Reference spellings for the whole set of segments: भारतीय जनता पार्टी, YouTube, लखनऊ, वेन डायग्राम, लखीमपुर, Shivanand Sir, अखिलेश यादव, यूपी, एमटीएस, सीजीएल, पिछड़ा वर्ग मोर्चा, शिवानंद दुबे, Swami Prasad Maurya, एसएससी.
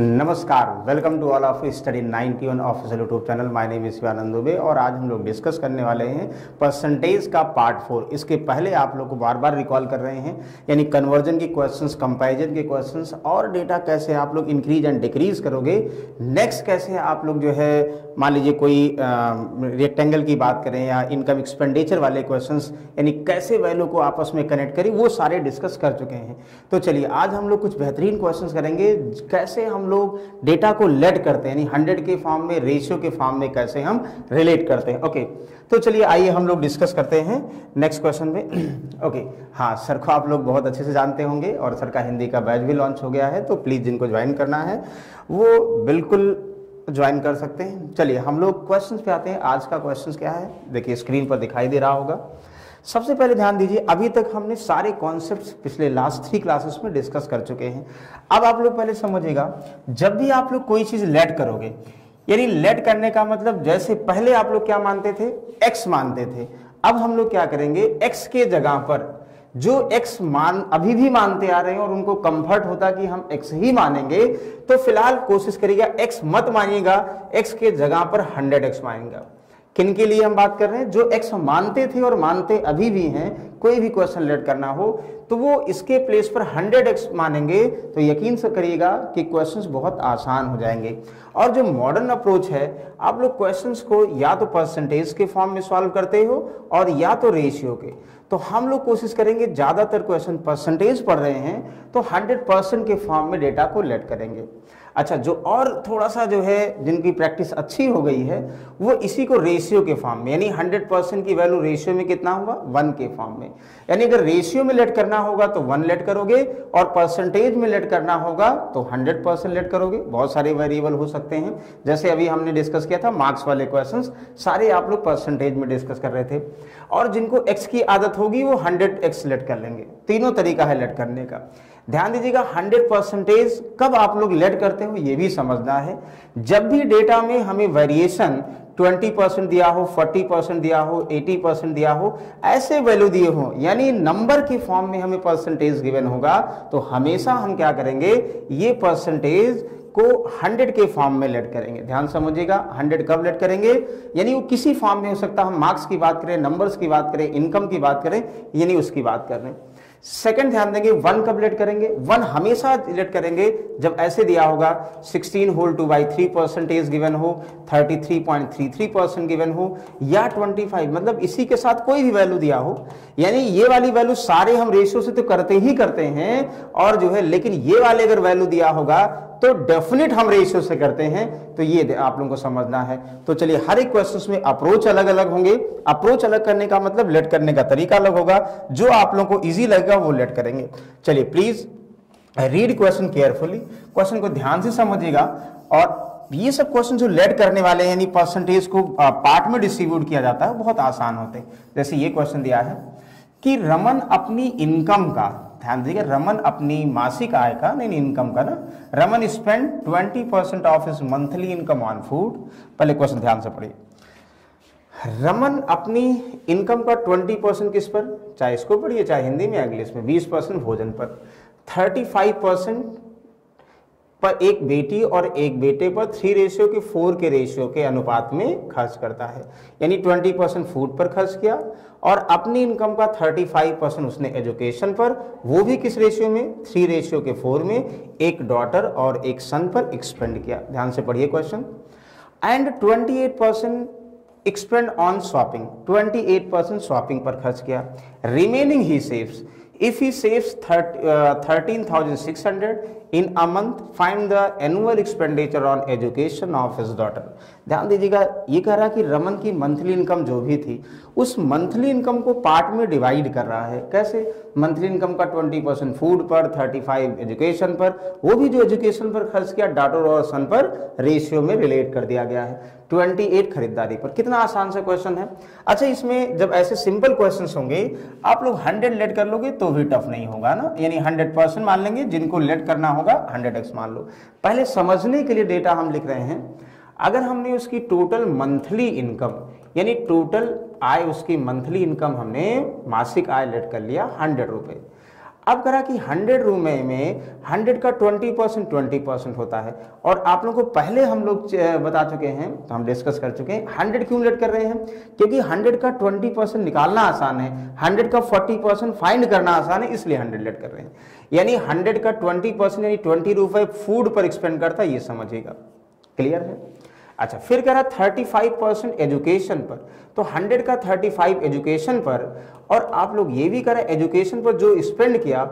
नमस्कार, welcome to all of study 91 official YouTube channel. My name is शिवानंद दुबे और आज हम लोग डिस्कस करने वाले हैं परसेंटेज का पार्ट 4। इसके पहले आप लोग को बार बार रिकॉल कर रहे हैं, यानी कन्वर्जन के क्वेश्चंस, कंपैरिजन के क्वेश्चंस और डेटा कैसे आप लोग इंक्रीज एंड डिक्रीज करोगे। नेक्स्ट कैसे आप लोग जो है, मान लीजिए कोई रेक्टेंगल की बात करें या इनकम एक्सपेंडिचर वाले क्वेश्चंस, यानी कैसे वैल्यू को आपस में कनेक्ट करें, वो सारे डिस्कस कर चुके हैं। तो चलिए आज हम लोग कुछ बेहतरीन क्वेश्चंस करेंगे, कैसे हम लोग डेटा को लेड करते हैं, यानी 100 के फॉर्म में, रेशियो के फॉर्म में कैसे हम रिलेट करते हैं। ओके, तो चलिए आइए हम लोग डिस्कस करते हैं नेक्स्ट क्वेश्चन में। ओके, हाँ, सर को आप लोग बहुत अच्छे से जानते होंगे और सर का हिंदी का बैच भी लॉन्च हो गया है, तो प्लीज जिनको ज्वाइन करना है वो बिल्कुल ज्वाइन कर सकते हैं। चलिए हम लोग क्वेश्चन पे आते हैं। आज का क्वेश्चन क्या है, देखिए स्क्रीन पर दिखाई दे रहा होगा। सबसे पहले ध्यान दीजिए, अभी तक हमने सारे कॉन्सेप्ट्स पिछले लास्ट 3 क्लासेस में डिस्कस कर चुके हैं। अब आप लोग पहले समझिएगा, जब भी आप लोग कोई चीज़ लेट करोगे, यानी लेट करने का मतलब, जैसे पहले आप लोग क्या मानते थे, एक्स मानते थे, अब हम लोग क्या करेंगे, एक्स के जगह पर जो एक्स मान अभी भी मानते आ रहे हैं और उनको कंफर्ट होता कि हम एक्स ही मानेंगे, तो फिलहाल कोशिश करिएगा एक्स मत मानिएगा, एक्स के जगह पर 100x मानेगा। किन के लिए हम बात कर रहे हैं, जो एक्स मानते थे और मानते अभी भी हैं। कोई भी क्वेश्चन लेट करना हो तो वो इसके प्लेस पर 100x मानेंगे, तो यकीन से करिएगा कि क्वेश्चंस बहुत आसान हो जाएंगे। और जो मॉडर्न अप्रोच है, आप लोग क्वेश्चंस को या तो परसेंटेज के फॉर्म में सॉल्व करते हो और या तो रेशियो के। तो हम लोग कोशिश करेंगे, ज़्यादातर क्वेश्चन परसेंटेज पढ़ रहे हैं तो 100% के फॉर्म में डेटा को लेट करेंगे। अच्छा, जो और थोड़ा सा जो है, जिनकी प्रैक्टिस अच्छी हो गई है, वो इसी को रेशियो के फॉर्म में, यानी 100% की वैल्यू रेशियो में कितना होगा, 1 के फॉर्म में। यानी अगर रेशियो में लेट करना होगा तो 1 लेट करोगे और परसेंटेज में लेट करना होगा तो 100% लेट करोगे। बहुत सारे वेरिएबल हो सकते हैं, जैसे अभी हमने डिस्कस किया था मार्क्स वाले क्वेश्चन, सारे आप लोग परसेंटेज में डिस्कस कर रहे थे। और जिनको एक्स की आदत होगी वो 100x लेट कर लेंगे। तीनों तरीका है लेट करने का। ध्यान दीजिएगा, 100% कब आप लोग लेट करते हो ये भी समझना है। जब भी डेटा में हमें वेरिएशन 20% दिया हो, 40% दिया हो, 80% दिया हो, ऐसे वैल्यू दिए हो, यानी नंबर के फॉर्म में हमें परसेंटेज गिवन होगा, तो हमेशा हम क्या करेंगे, ये परसेंटेज को 100 के फॉर्म में लेट करेंगे। ध्यान समझिएगा, 100 कब लेट करेंगे, यानी वो किसी फॉर्म में हो सकता है, हम मार्क्स की बात करें, नंबर्स की बात करें, इनकम की बात करें, यानी उसकी बात कर रहे हैं। सेकंड ध्यान देंगे, 1 कब लेट करेंगे, 1 हमेशा लेट करेंगे जब ऐसे दिया होगा 16 होल 2/3 परसेंटेज गिवन हो, 33.33% गिवन हो या 25, मतलब इसी के साथ कोई भी वैल्यू दिया हो। यानी ये वाली वैल्यू सारे हम रेशियो से तो करते ही करते हैं और जो है, लेकिन ये वाले अगर वैल्यू दिया होगा तो डेफिनेट हम रेशियो से करते हैं। तो ये आप लोगों को समझना है। तो चलिए, हर एक क्वेश्चन में अप्रोच अलग अलग होंगे। अप्रोच अलग करने का मतलब लेट करने का तरीका अलग होगा। जो आप लोगों को इजी लगेगा वो लेट करेंगे। चलिए please read question carefully, question को ध्यान से समझिएगा। और ये सब क्वेश्चन जो लेट करने वाले हैं, यानी परसेंटेज को पार्ट में डिस्ट्रीब्यूट किया जाता है, बहुत आसान होते हैं। जैसे ये क्वेश्चन दिया है कि रमन अपनी इनकम का, ध्यान दीजिएगा, रमन अपनी मासिक आय का, नहीं इनकम का ना, Raman spend 20% of his monthly income on food. पहले क्वेश्चन ध्यान से पढ़िए, रमन अपनी इनकम का 20% किस पर, चाहे इसको पढ़िए चाहे हिंदी में इंग्लिश में, 20% भोजन पर, 35% पर एक बेटी और एक बेटे पर 3:4 के रेशियो के अनुपात में खर्च करता है। यानी 20% फूड पर खर्च किया और अपनी इनकम का 35% उसने एजुकेशन पर, वो भी किस रेशियो में, 3:4 में, एक डॉटर और एक सन पर एक्सपेंड किया। ध्यान से पढ़िए question. And 28% expend on shopping, 28% shopping पर खर्च किया। Remaining he saves, if he saves 13,600 in a month, find the annual expenditure on education of his daughter। ध्यान दीजिएगा, ये कह रहा है कि रमन की मंथली इनकम जो भी थी, उस मंथली इनकम को पार्ट में डिवाइड कर रहा है। कैसे, मंथली इनकम का 20% फूड पर, 35 एजुकेशन पर, वो भी जो एजुकेशन पर खर्च किया डॉटर और सन पर रेशियो में रिलेट कर दिया गया है। 28 खरीदारी पर। कितना आसान सा क्वेश्चन है। अच्छा, इसमें जब ऐसे सिंपल क्वेश्चंस होंगे आप लोग 100 लेट कर लोगे तो भी टफ नहीं होगा ना, यानी 100% मान लेंगे, जिनको लेट करना होगा 100x मान लो। पहले समझने के लिए डेटा हम लिख रहे हैं। अगर हमने उसकी टोटल मंथली इनकम, यानी टोटल आय, उसकी मंथली इनकम हमने मासिक आय लेट कर लिया 100 रुपये। अब करा कि 100 रुपये में 100 का 20% होता है, और आप लोगों को पहले हम लोग बता चुके हैं, तो हम डिस्कस कर चुके हैं 100 क्यों लेट कर रहे हैं, क्योंकि 100 का 20% निकालना आसान है, 100 का 40% फाइंड करना आसान है, इसलिए 100 लेट कर रहे हैं। यानी 100 का 20% यानी 20 रुपये फूड पर एक्सपेंड करता है, ये समझिएगा। क्लियर है? अच्छा, फिर कह रहा 35% एजुकेशन पर, तो 100 का 35 एजुकेशन पर, और आप लोग ये भी कह रहे एजुकेशन पर जो स्पेंड किया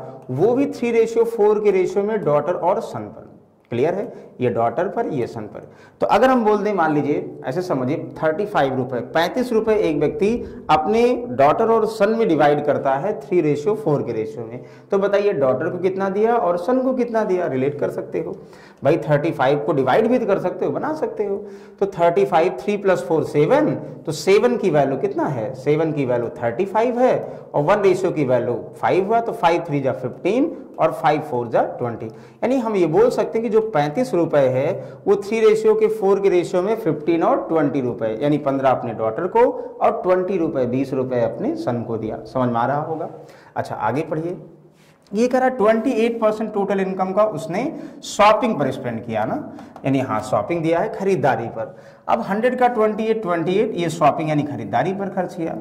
वो भी 3:4 के रेशियो में डॉटर और सन पर। क्लियर है? ये डॉटर पर, ये सन पर। तो अगर हम बोल दें, मान लीजिए ऐसे समझिए 35 रुपये, 35 रुपये एक व्यक्ति अपने डॉटर और सन में डिवाइड करता है 3:4 के रेशियो में, तो बताइए डॉटर को कितना दिया और सन को कितना दिया। रिलेट कर सकते हो भाई, 35 को डिवाइड भी कर सकते हो, बना सकते हो। तो 35, 3 + 4 7, तो 7 की वैल्यू कितना है, 7 की वैल्यू 35 है, और 1:4 की वैल्यू 5 हुआ, तो 5 × 3 = 15 और 5 × 4 = 20। यानी हम ये बोल सकते हैं कि जो 35 रुपये है वो 3:4 के रेशियो में 15 और 20 रुपये, यानी 15 अपने डॉटर को और 20 रुपये, 20 रुपये अपने सन को दिया। समझ में आ रहा होगा। अच्छा, आगे पढ़िए। ये कह रहा 28% टोटल इनकम का उसने शॉपिंग पर स्पेंड किया ना, यानी हाँ शॉपिंग दिया है, खरीदारी पर। अब 100 का 28 ये शॉपिंग यानी खरीदारी पर खर्च किया।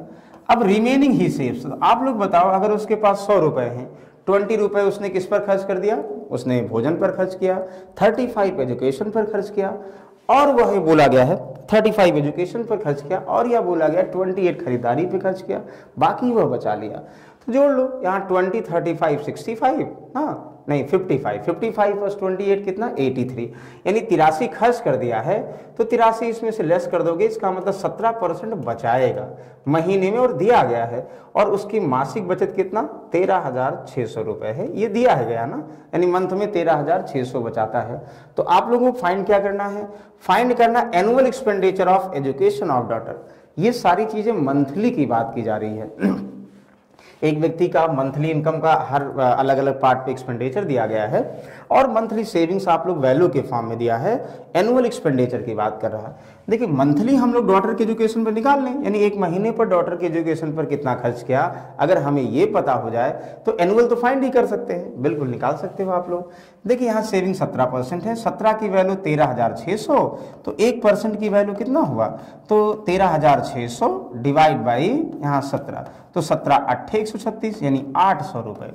अब रिमेनिंग ही सेव्स, आप लोग बताओ अगर उसके पास 100 रुपये हैं, 20 रुपये उसने किस पर खर्च कर दिया, उसने भोजन पर खर्च किया, 35 एजुकेशन पर खर्च किया, और वह बोला गया है 35 एजुकेशन पर खर्च किया, और यह बोला गया 28 खरीदारी पर खर्च किया, बाकी वह बचा लिया। तो जोड़ लो यहाँ 20, 35, 65, हाँ नहीं 55, 55 + 28 कितना 83, यानी 83 खर्च कर दिया है। तो 83 इसमें से लेस कर दोगे, इसका मतलब 17% बचाएगा महीने में, और दिया गया है, और उसकी मासिक बचत कितना 13,600 रुपये है, ये दिया है गया ना, यानी मंथ में 13,600 बचाता है। तो आप लोगों को फाइंड क्या करना है, फाइंड करना annual expenditure of education of daughter. ये सारी चीज़ें मंथली की बात की जा रही है, एक व्यक्ति का मंथली इनकम का हर अलग अलग पार्ट पे एक्सपेंडिचर दिया गया है, और मंथली सेविंग्स आप लोग वैल्यू के फॉर्म में दिया है, एनुअल एक्सपेंडिचर की बात कर रहा है। देखिए मंथली हम लोग डॉटर के एजुकेशन पर निकाल लें, यानी एक महीने पर डॉटर के एजुकेशन पर कितना खर्च किया, अगर हमें ये पता हो जाए तो एनुअल तो फाइंड ही कर सकते हैं, बिल्कुल निकाल सकते हो आप लोग। देखिए यहाँ सेविंग 17% है, 17 की वैल्यू 13,600, तो 1% की वैल्यू कितना हुआ, तो 13,600 / यहाँ 17, तो 17, 8, 136 यानी 800 रुपये,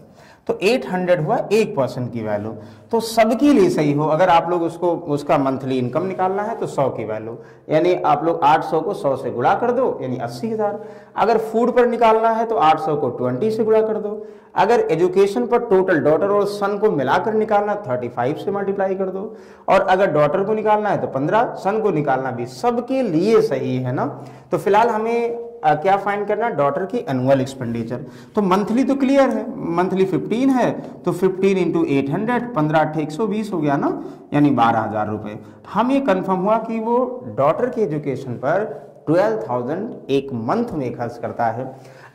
तो 800 हुआ 1% की वैल्यू। तो सबके लिए सही हो, अगर आप लोग उसको उसका मंथली इनकम निकालना है तो 100 की वैल्यू, यानी आप लोग 800 को 100 से गुणा कर दो, यानी 80,000। अगर फूड पर निकालना है तो 800 को 20 से गुणा कर दो। अगर एजुकेशन पर टोटल डॉटर और सन को मिलाकर निकालना 35 से मल्टीप्लाई कर दो, और अगर डॉटर को निकालना है तो 15, सन को निकालना भी, सबके लिए सही है ना। तो फिलहाल हमें क्या फाइंड करना, डॉटर की एनुअल एक्सपेंडिचर। तो मंथली तो क्लियर है, मंथली 15 है, तो 15 × 800, 15, 8, 120 हो गया ना, यानी 12,000 रुपये। हम ये कन्फर्म हुआ कि वो डॉटर के एजुकेशन पर 12,000 एक मंथ में खर्च करता है।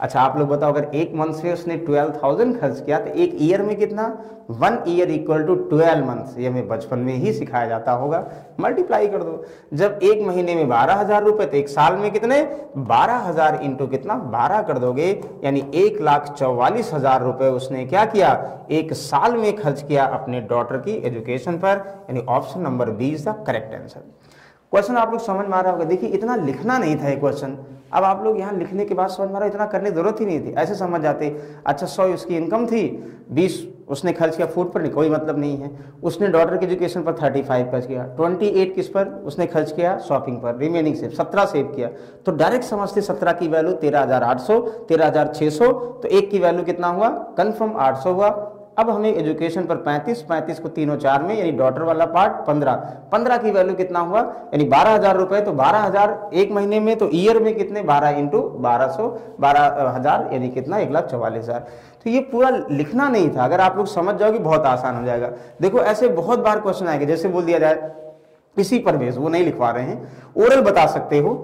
अच्छा आप लोग बताओ, अगर एक मंथ से उसने 12,000 खर्च किया तो एक ईयर में कितना, 1 ईयर = 12 मंथ्स। ये हमें बचपन में ही सिखाया जाता होगा, मल्टीप्लाई कर दो। जब एक महीने में 12,000 रुपये, तो एक साल में कितने, 12,000 × 12 कर दोगे, यानी 1,44,000 रुपये उसने क्या किया, एक साल में खर्च किया अपने डॉटर की एजुकेशन पर, यानी option number B is the correct answer. Question आप लोग समझ में आ रहा होगा। देखिए इतना लिखना नहीं था ये क्वेश्चन, अब आप लोग यहाँ लिखने के बाद समझ में आ रहा है, इतना करने की जरूरत ही नहीं थी, ऐसे समझ जाते। अच्छा 100 उसकी इनकम थी, 20 उसने खर्च किया फूड पर, नहीं कोई मतलब नहीं है, उसने डॉटर के एजुकेशन पर 35 खर्च किया, 28 किस पर उसने खर्च किया, शॉपिंग पर, रिमेनिंग सेव 17 सेव किया। तो डायरेक्ट समझते 17 की वैल्यू 13,800, 13,600, तो एक की वैल्यू कितना हुआ, कन्फर्म 800 हुआ। अब हमें एजुकेशन पर 35 को 3 और 4 में, यानी डॉटर वाला पार्ट 15 की वैल्यू कितना हुआ, यानी 12,000 रुपये। तो 12,000 एक महीने में, तो ईयर में कितने 12 × 12,000 यानी कितना 1,44,000। तो ये पूरा लिखना नहीं था, अगर आप लोग समझ जाओगे बहुत आसान हो जाएगा। देखो ऐसे बहुत बार क्वेश्चन आएंगे, जैसे बोल दिया जाए किसी परवेज, वो नहीं लिखवा रहे हैं, ओरल बता सकते हो।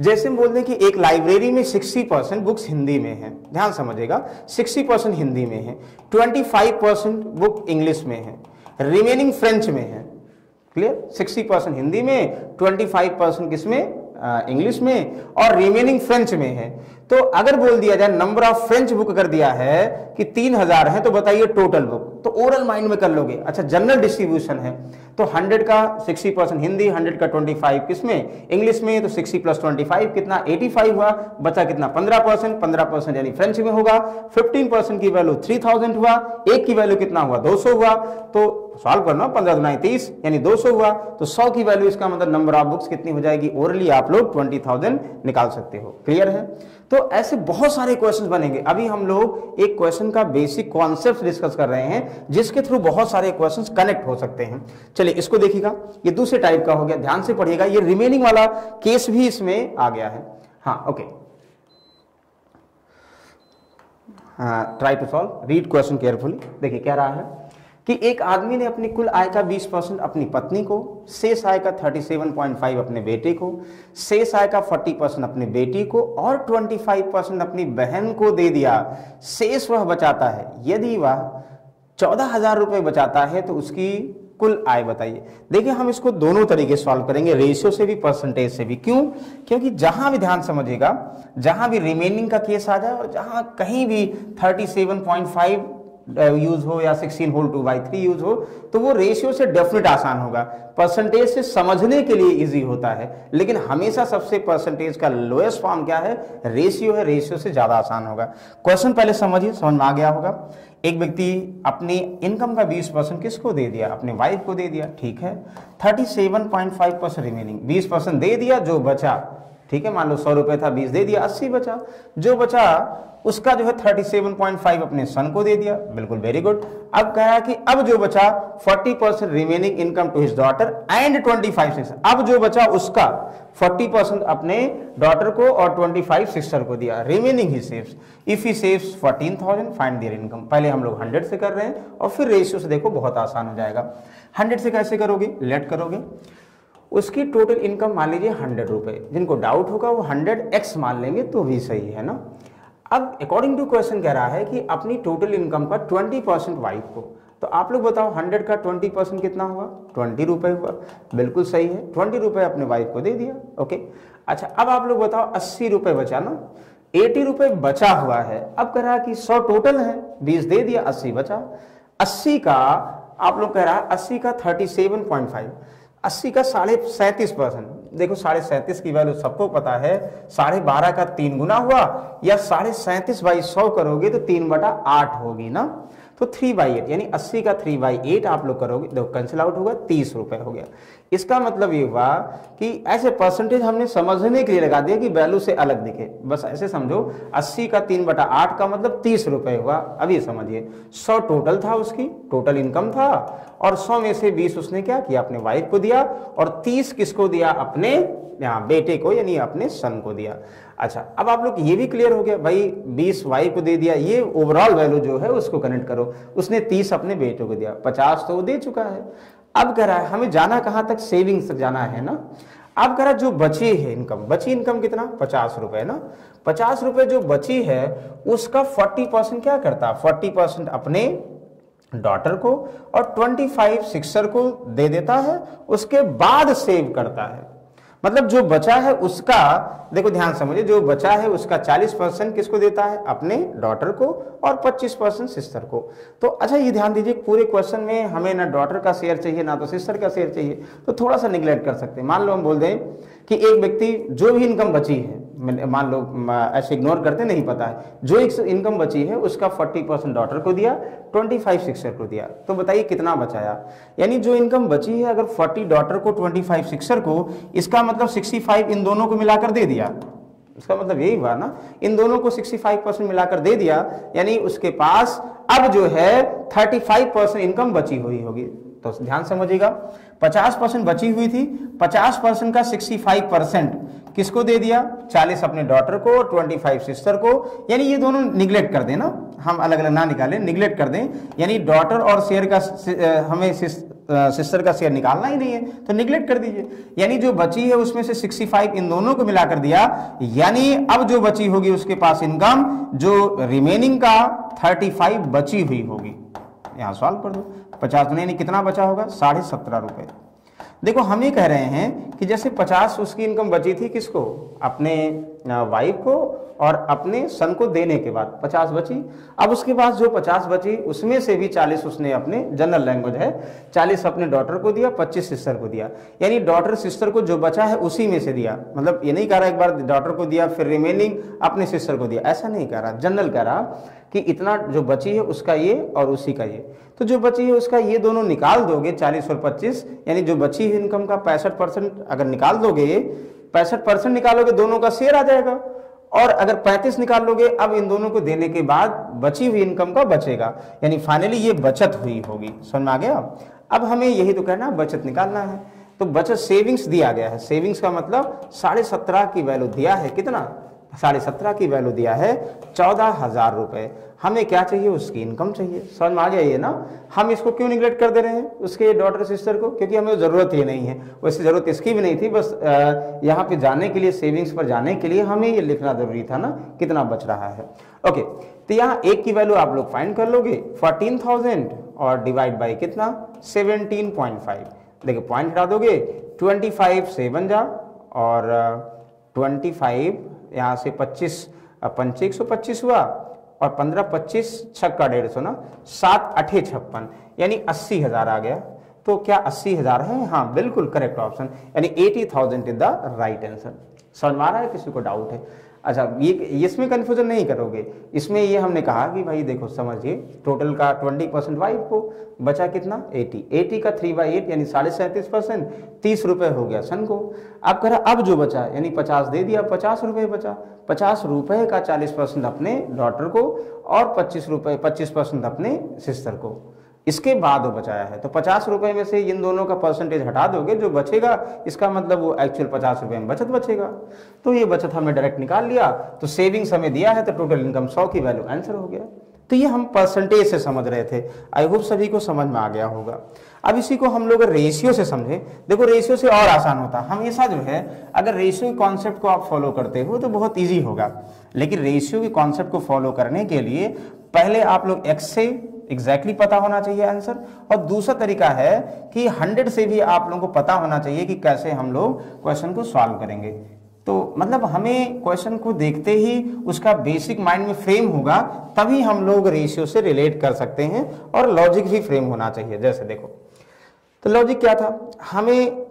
जैसे हम बोल दें कि एक लाइब्रेरी में 60% बुक्स हिंदी में हैं, ध्यान समझिएगा, 60% हिंदी में है, 25% बुक इंग्लिश में है, रिमेनिंग फ्रेंच में है। क्लियर, 60% हिंदी में, 25% किस में, इंग्लिश में और रिमेनिंग फ्रेंच में है। तो अगर बोल दिया जाए नंबर ऑफ फ्रेंच बुक कर दिया है कि 3000 है, तो बताइए टोटल बुक, तो ओरल माइंड में कर लोगे। अच्छा जनरल डिस्ट्रीब्यूशन है तो 100 का 60% हिंदी, 100 का 25 किसमें, इंग्लिश में, तो 60 + 25 कितना 85 हुआ, बचा कितना 15%, 15% यानी फ्रेंच में होगा, 15% की वैल्यू 3000 हुआ, एक की वैल्यू कितना हुआ 200 हुआ, तो सॉल्व करना 15×30 यानी 200 हुआ, तो 100 की वैल्यू इसका मतलब नंबर ऑफ बुक्स कितनी हो जाएगी ओरली, आप लोग 20,000 निकाल सकते हो। क्लियर है? तो ऐसे बहुत सारे क्वेश्चन बनेंगे। अभी हम लोग एक क्वेश्चन का बेसिक कॉन्सेप्ट डिस्कस कर रहे हैं जिसके थ्रू बहुत सारे क्वेश्चंस कनेक्ट हो सकते हैं। चलिए इसको देखिएगा, ये दूसरे टाइप का हो गया, ध्यान से पढ़िएगा, ये रिमेनिंग वाला केस भी इसमें आ गया है। हाँ okay, try to solve, read question carefully. देखिए क्या रहा है कि एक आदमी ने अपनी कुल आय का 20% अपनी पत्नी को, शेष आय का 37.5 अपने बेटे को, शेष आय का 40% अपने बेटी को और 25% अपनी बहन को दे दिया। शेष वह बचाता है, यदि वह 14,000 रुपये बचाता है तो उसकी कुल आय बताइए। देखिए हम इसको दोनों तरीके से सॉल्व करेंगे, रेशियो से भी परसेंटेज से भी। क्यों? क्योंकि जहां भी, ध्यान समझिएगा, जहां भी रिमेनिंग का केस आ जाए और जहां कहीं भी 37.5 यूज हो या 16 होल 2/3 यूज हो, तो वो रेशियो से डेफिनेट आसान होगा, परसेंटेज से समझने के लिए इजी होता है। लेकिन हमेशा सबसे परसेंटेज का लोएस्ट फॉर्म क्या है, रेशियो है, रेशियो से ज़्यादा आसान होगा। क्वेश्चन पहले समझिए, समझ में आ गया होगा। एक व्यक्ति अपनी इनकम का 20% किसको दे दिया, अपने वाइफ को दे दिया, ठीक है। 37.5% रिमेनिंग, 20% दे दिया, जो बचा, ठीक है, मान लो 100 रुपये था, 20 दे दिया, 80 बचा, जो बचा उसका जो है 37.5 अपने सन को दे दिया, बिल्कुल वेरी गुड। अब कह रहा है कि अब जो बचा 40% remaining income to his daughter and 25 sister, अब जो बचा उसका 40% अपने डॉटर को और 25 सिस्टर को दिया, remaining he saves. If he saves 14,000 find their income. पहले हम लोग 100 से कर रहे हैं और फिर रेशियो से देखो बहुत आसान हो जाएगा। 100 से कैसे करोगे, लेट करोगे, उसकी टोटल इनकम मान लीजिए 100 रुपये, जिनको डाउट होगा वो 100x मान लेंगे तो भी सही है ना। अब अकॉर्डिंग टू क्वेश्चन कह रहा है कि अपनी टोटल इनकम का 20% वाइफ को, तो आप लोग बताओ 100 का 20% कितना हुआ, 20 रुपये हुआ, बिल्कुल सही है, 20 रुपये अपने वाइफ को दे दिया, ओके। अच्छा अब आप लोग बताओ 80 रुपये बचा ना, 80 रुपये बचा हुआ है। अब कह रहा है कि 100 टोटल है, 20 दे दिया, 80 बचा, 80 का आप लोग कह रहा है 80 का 37.5, 80 का 37.5%, देखो 37.5 की वैल्यू सबको पता है, 12.5 का 3 गुना हुआ या 37/100 करोगे तो 3/8 होगी ना, तो 3/8 यानी 80 का 3/8 आप लोग करोगे, देखो कैंसिल आउट होगा, 30 रुपये हो गया। इसका मतलब ये हुआ कि ऐसे परसेंटेज हमने समझने के लिए लगा दिया कि वैल्यू से अलग दिखे, बस ऐसे समझो 80 का 3/8 का मतलब 30 रुपये हुआ। अब ये समझिए 100 टोटल था, उसकी टोटल इनकम था, और 100 में से 20 उसने क्या किया, अपने वाइफ को दिया, और 30 किसको दिया, अपने बेटे को यानी अपने सन को दिया। अच्छा अब आप लोग ये भी क्लियर हो गया, भाई 20 वाइफ को दे दिया, ये ओवरऑल वैल्यू जो है उसको कनेक्ट करो, उसने 30 अपने बेटे को दिया, 50 तो वो दे चुका है। अब कह रहा है हमें जाना कहाँ तक, सेविंग्स तक जाना है ना। अब कह रहा है जो बची है इनकम, बची इनकम कितना, 50 रुपये ना, 50 रुपये जो बची है उसका 40% क्या करता, 40% अपने डॉटर को और 25 सिस्टर को दे देता है, उसके बाद सेव करता है। मतलब जो बचा है उसका, देखो ध्यान समझिए, जो बचा है उसका 40% किसको देता है, अपने डॉटर को और 25% सिस्टर को। तो अच्छा ये ध्यान दीजिए, पूरे क्वेश्चन में हमें ना डॉटर का शेयर चाहिए ना तो सिस्टर का शेयर चाहिए, तो थोड़ा सा निगलेक्ट कर सकते हैं। मान लो हम बोल दें कि एक व्यक्ति जो भी इनकम बची है, मान लो ऐसे इग्नोर करते, नहीं पता है, जो इनकम बची है उसका 40% डॉटर को दिया, 25 सिस्टर को दिया, तो बताइए कितना बचाया। यानी जो इनकम बची है अगर 40 डॉटर को 25 सिस्टर को, इसका मतलब 65 इन दोनों को मिलाकर दे दिया, इसका मतलब यही हुआ ना, इन दोनों को 65% मिलाकर दे दिया, यानी उसके पास अब जो है 35% इनकम बची हुई होगी। तो ध्यान समझिएगा, 50% बची हुई थी, 50% का 65% किसको दे दिया, 40 अपने डॉटर को और 25 सिस्टर को, यानी ये दोनों निगलेक्ट कर दें ना, हम अलग अलग ना निकालें, निगलेक्ट कर दें, यानी डॉटर और शेयर का हमें सिस्टर का शेयर निकालना ही नहीं है, तो निगलेक्ट कर दीजिए। यानी जो बची है उसमें से 65 इन दोनों को मिलाकर दिया, यानी अब जो बची होगी उसके पास इनकम जो रिमेनिंग का 35 बची हुई होगी। यहाँ सॉल्व कर दो, 50 नहीं, कितना बचा होगा, 17.5 रुपये। देखो हम ये कह रहे हैं कि जैसे 50 उसकी इनकम बची थी किसको, अपने वाइफ को और अपने सन को देने के बाद 50 बची। अब उसके बाद जो 50 बची उसमें से भी 40 उसने अपने जनरल लैंग्वेज है 40 अपने डॉटर को दिया, 25 सिस्टर को दिया, यानी डॉटर सिस्टर को जो बचा है उसी में से दिया। मतलब ये नहीं कह रहा एक बार डॉटर को दिया फिर रिमेनिंग अपने सिस्टर को दिया, ऐसा नहीं कह रहा, जनरल कह रहा कि इतना जो बची है उसका ये और उसी का ये, तो जो बची है उसका ये दोनों निकाल दोगे 40 और 25, यानी जो बची है इनकम का 65% अगर निकाल दोगे, 65% निकालोगे दोनों का शेयर आ जाएगा, और अगर 35 निकाल लोगे अब इन दोनों को देने के बाद बची हुई इनकम का बचेगा, यानी फाइनली ये बचत हुई होगी। समझ में आ गया? अब हमें यही तो कहना, बचत निकालना है, तो बचत सेविंग्स दिया गया है, सेविंग्स का मतलब 17.5 की वैल्यू दिया है, कितना 17.5 की वैल्यू दिया है 14,000 रुपये। हमें क्या चाहिए, उसकी इनकम चाहिए। समझ में आ जाइए ना, हम इसको क्यों निगलेक्ट कर दे रहे हैं उसके डॉटर सिस्टर को, क्योंकि हमें ज़रूरत ही नहीं है, वैसे ज़रूरत इसकी भी नहीं थी, बस यहाँ पे जाने के लिए, सेविंग्स पर जाने के लिए हमें ये लिखना ज़रूरी था ना कितना बच रहा है। ओके, तो यहाँ एक की वैल्यू आप लोग फाइंड कर लोगे 14,000 और डिवाइड बाई कितना 17.5, देखिए पॉइंट हटा दोगे, 25 से बन जा और 25 यहाँ से 25 125 हुआ और 15 25 छक्का 150 ना 7 अठे 56 यानी 80,000 आ गया। तो क्या 80,000 है? हाँ बिल्कुल करेक्ट ऑप्शन, यानी 80,000 इज द राइट आंसर। समझ में आ रहा है, किसी को डाउट है? अच्छा ये इसमें कन्फ्यूजन नहीं करोगे, इसमें ये हमने कहा कि भाई देखो समझिए, टोटल का 20% वाइफ को बचा कितना 80 का 3/8 यानी 37.5%, 30 रुपये हो गया सन को। अब कह रहा अब जो बचा यानी 50 दे दिया, 50 रुपये बचा, 50 रुपये का 40% अपने डॉटर को और 25% अपने सिस्टर को, इसके बाद वो बचाया है। तो 50 रुपये में से इन दोनों का परसेंटेज हटा दोगे, जो बचेगा इसका मतलब वो एक्चुअल 50 रुपये में बचत बचेगा, तो ये बचत हमने डायरेक्ट निकाल लिया। तो सेविंग्स हमें दिया है, तो टोटल इनकम 100 की वैल्यू आंसर हो गया। तो ये हम परसेंटेज से समझ रहे थे, आई होप सभी को समझ में आ गया होगा। अब इसी को हम लोग रेशियो से समझे, देखो रेशियो से और आसान होता, हमेशा जो है अगर रेशियो के कॉन्सेप्ट को आप फॉलो करते हो तो बहुत ईजी होगा, लेकिन रेशियो के कॉन्सेप्ट को फॉलो करने के लिए पहले आप लोग एक्स से एग्जैक्टली पता होना चाहिए आंसर, और दूसरा तरीका है कि 100 से भी आप लोगों को पता होना चाहिए कि कैसे हम लोग क्वेश्चन को सॉल्व करेंगे। तो मतलब हमें क्वेश्चन को देखते ही उसका बेसिक माइंड में फ्रेम होगा, तभी हम लोग रेशियो से रिलेट कर सकते हैं, और लॉजिक भी फ्रेम होना चाहिए। जैसे देखो तो लॉजिक क्या था, हमें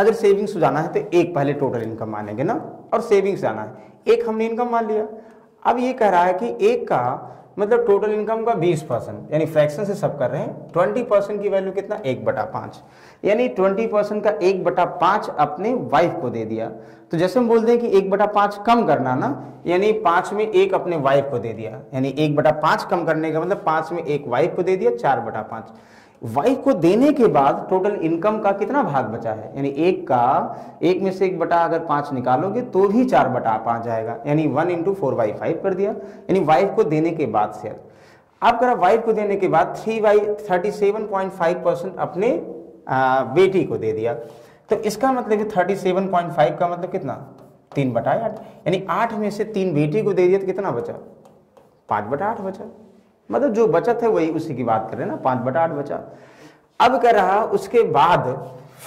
अगर सेविंग्स जाना है तो एक पहले टोटल इनकम मानेंगे ना, और सेविंग्स जाना है एक हमने इनकम मान लिया। अब ये कह रहा है कि एक का मतलब टोटल इनकम का 20% यानी फ्रैक्शन से सब कर रहे हैं, 20% की वैल्यू कितना 1/5 यानी 20% का 1/5 अपने वाइफ को दे दिया। तो जैसे हम बोलते हैं कि 1/5 कम करना ना, यानी 5 में 1 अपने वाइफ को दे दिया, यानी 1/5 कम करने का मतलब 5 में 1 वाइफ को दे दिया, 4/5 वाइफ को देने के बाद टोटल इनकम का कितना भाग बचा है, यानी एक का 1 में से 1/5 अगर 5 निकालोगे तो भी 4/5 आएगा, यानी 1 × 4/5 कर दिया, यानी वाइफ को देने के बाद शेयर। आप करा वाइफ को देने के बाद 37.5% अपने बेटी को दे दिया, तो इसका मतलब 37.5 का मतलब कितना 3/8 यानी 8 में से 3 बेटी को दे दिया तो कितना बचा 5/8 बचा, मतलब जो बचत है वही उसी की बात कर रहे हैं ना, 5/8 बचा। अब कह रहा उसके बाद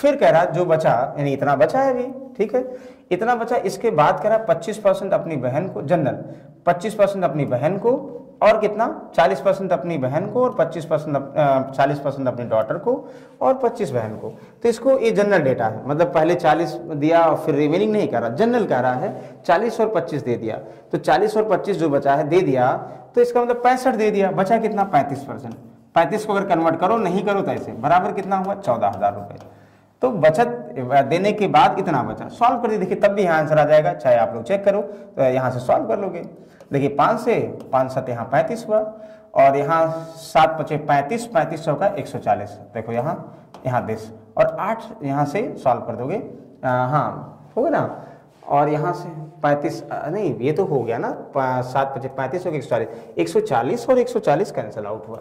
फिर कह रहा जो बचा यानी इतना बचा है अभी, ठीक है इतना बचा, इसके बाद कह रहा 25% अपनी बहन को, जनरल 25% अपनी बहन को और कितना 40% अपनी बहन को और 25% 40% अपने डॉटर को और 25 बहन को। तो इसको ये जनरल डेटा है, मतलब पहले 40 दिया और फिर रिमेनिंग नहीं कर रहा, जनरल कह रहा है 40 और 25 दे दिया, तो 40 और 25 जो बचा है दे दिया, तो इसका मतलब 65 दे दिया, बचा कितना 35%, 35 को अगर कन्वर्ट करो, नहीं करो तो ऐसे बराबर कितना हुआ 14,000 रुपये। तो बचत देने के बाद इतना बचा, सॉल्व कर देखिए तब भी यहाँ आंसर आ जाएगा, चाहे आप लोग चेक करो तो यहाँ से सॉल्व कर लोगे। देखिए 5 से 5 7 यहाँ 35 हुआ और यहाँ 7 5 35, 35 चौका 140, देखो यहाँ 10 और 8 यहाँ से सॉल्व कर दोगे, हाँ होगा ना, और यहाँ से 35 नहीं ये तो हो गया ना, 7 5 35 हो गया 140, 140 और 140 कैंसिल आउट हुआ,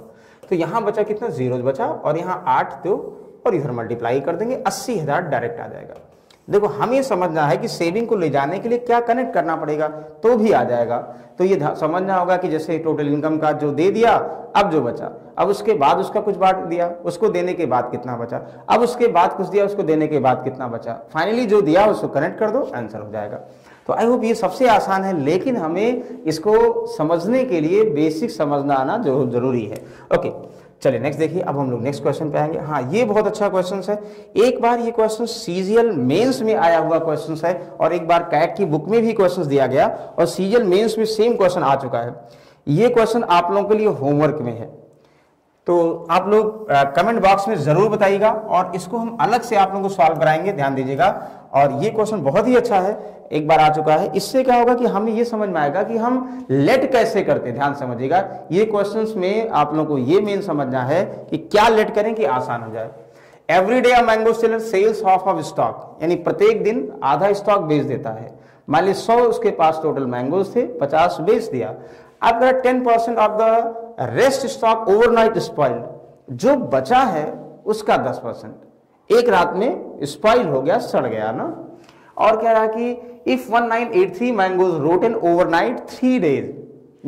तो यहाँ बचा कितना 0 बचा और यहाँ 8 दो और इधर मल्टीप्लाई कर देंगे 80,000 डायरेक्ट आ जाएगा। देखो हमें समझना है कि सेविंग को ले जाने के लिए क्या कनेक्ट करना पड़ेगा तो भी आ जाएगा। तो ये समझना होगा कि जैसे टोटल इनकम का जो दे दिया, अब जो बचा, अब उसके बाद उसका कुछ बांट दिया, उसको देने के बाद कितना बचा, अब उसके बाद कुछ दिया, उसको देने के बाद कितना बचा, फाइनली जो दिया उसको कनेक्ट कर दो, आंसर हो जाएगा। तो आई होप ये सबसे आसान है, लेकिन हमें इसको समझने के लिए बेसिक समझना आना जरूरी है। ओके चलिए नेक्स्ट देखिए, अब हम लोग नेक्स्ट क्वेश्चन पे आएंगे। हाँ ये बहुत अच्छा क्वेश्चन है, एक बार ये क्वेश्चन सीजीएल मेंस में आया हुआ क्वेश्चन है और एक बार कैट की बुक में भी क्वेश्चन दिया गया और सीजीएल मेंस में सेम क्वेश्चन आ चुका है। ये क्वेश्चन आप लोगों के लिए होमवर्क में है, तो आप लोग कमेंट बॉक्स में जरूर बताइएगा और इसको हम अलग से आप लोगों को सॉल्व कराएंगे, ध्यान दीजिएगा। और ये क्वेश्चन बहुत ही अच्छा है, एक बार आ चुका है, इससे क्या होगा कि हमें ये समझ में आएगा कि हम लेट कैसे करते हैं। ध्यान समझिएगा, ये क्वेश्चंस में आप लोगों को ये मेन समझना है कि क्या लेट करें कि आसान हो जाए। Every day a mango seller sells half of stock, यानी प्रत्येक दिन आधा स्टॉक बेच देता है। मान ली 100 उसके पास टोटल मैंगोज थे, 50 बेच दिया। अब 10% of the rest stock overnight spoiled, जो बचा है उसका 10% एक रात में स्पॉइल हो गया, सड़ गया ना। और कह रहा कि if 1983 mangoes rotten overnight 3 days,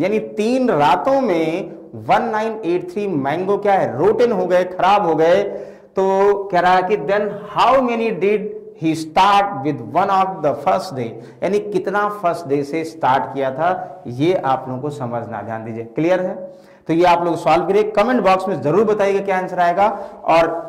यानी 3 रातों में 1983 मैंगो क्या है, रोटेन हो गए, खराब हो गए। तो कह रहा कि then how many did he start with one of the first day, यानी कितना फर्स्ट डे से स्टार्ट किया था, ये आप लोगों को समझना, ध्यान दीजिए। क्लियर है? तो ये आप लोग सॉल्व करिए, कमेंट बॉक्स में जरूर बताइएगा क्या आंसर आएगा। और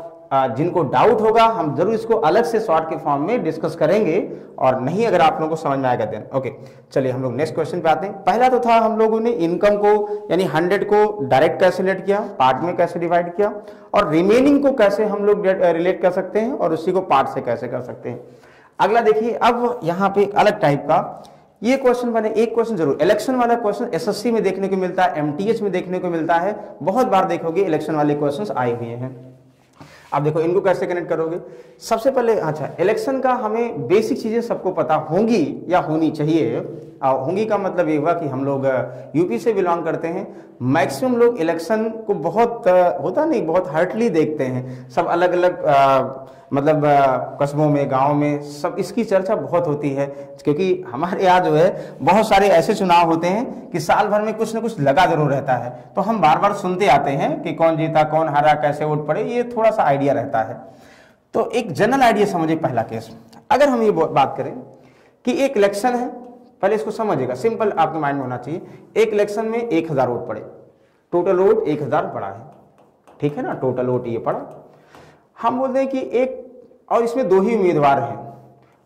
जिनको डाउट होगा हम जरूर इसको अलग से शॉर्ट के फॉर्म में डिस्कस करेंगे, और नहीं अगर आप लोगों को समझ में आएगा देन ओके। चलिए हम लोग नेक्स्ट क्वेश्चन पे आते हैं। पहला तो था हम लोगों ने इनकम को यानी 100 को डायरेक्ट कैसे रिलेट किया, पार्ट में कैसे डिवाइड किया, और रिमेनिंग को कैसे हम लोग रिलेट कर सकते हैं और उसी को पार्ट से कैसे कर सकते हैं। अगला देखिए, अब यहाँ पे अलग टाइप का ये क्वेश्चन बने, एक क्वेश्चन जरूर इलेक्शन वाला क्वेश्चन एसएससी में देखने को मिलता है, एमटीएच में देखने को मिलता है, बहुत बार देखोगे इलेक्शन वाले क्वेश्चन आए हुए हैं। आप देखो इनको कैसे कनेक्ट करोगे। सबसे पहले अच्छा, इलेक्शन का हमें बेसिक चीजें सबको पता होंगी या होनी चाहिए। होंगी का मतलब ये हुआ कि हम लोग यूपी से बिलोंग करते हैं, मैक्सिमम लोग इलेक्शन को बहुत होता नहीं, बहुत हार्डली देखते हैं। सब अलग अलग मतलब कस्बों में, गांव में सब इसकी चर्चा बहुत होती है, क्योंकि हमारे यहाँ जो है बहुत सारे ऐसे चुनाव होते हैं कि साल भर में कुछ ना कुछ लगा जरूर रहता है। तो हम बार बार सुनते आते हैं कि कौन जीता, कौन हारा, कैसे वोट पड़े, ये थोड़ा सा आइडिया रहता है। तो एक जनरल आइडिया समझिए। पहला केस अगर हम ये बात करें कि एक इलेक्शन है, पहले इसको समझिएगा, सिंपल आपके माइंड में होना चाहिए। एक इलेक्शन में 1000 वोट पड़े, टोटल वोट 1000 पड़ा है, ठीक है ना, टोटल वोट ये पड़ा। हम बोलते हैं कि एक, और इसमें 2 ही उम्मीदवार हैं।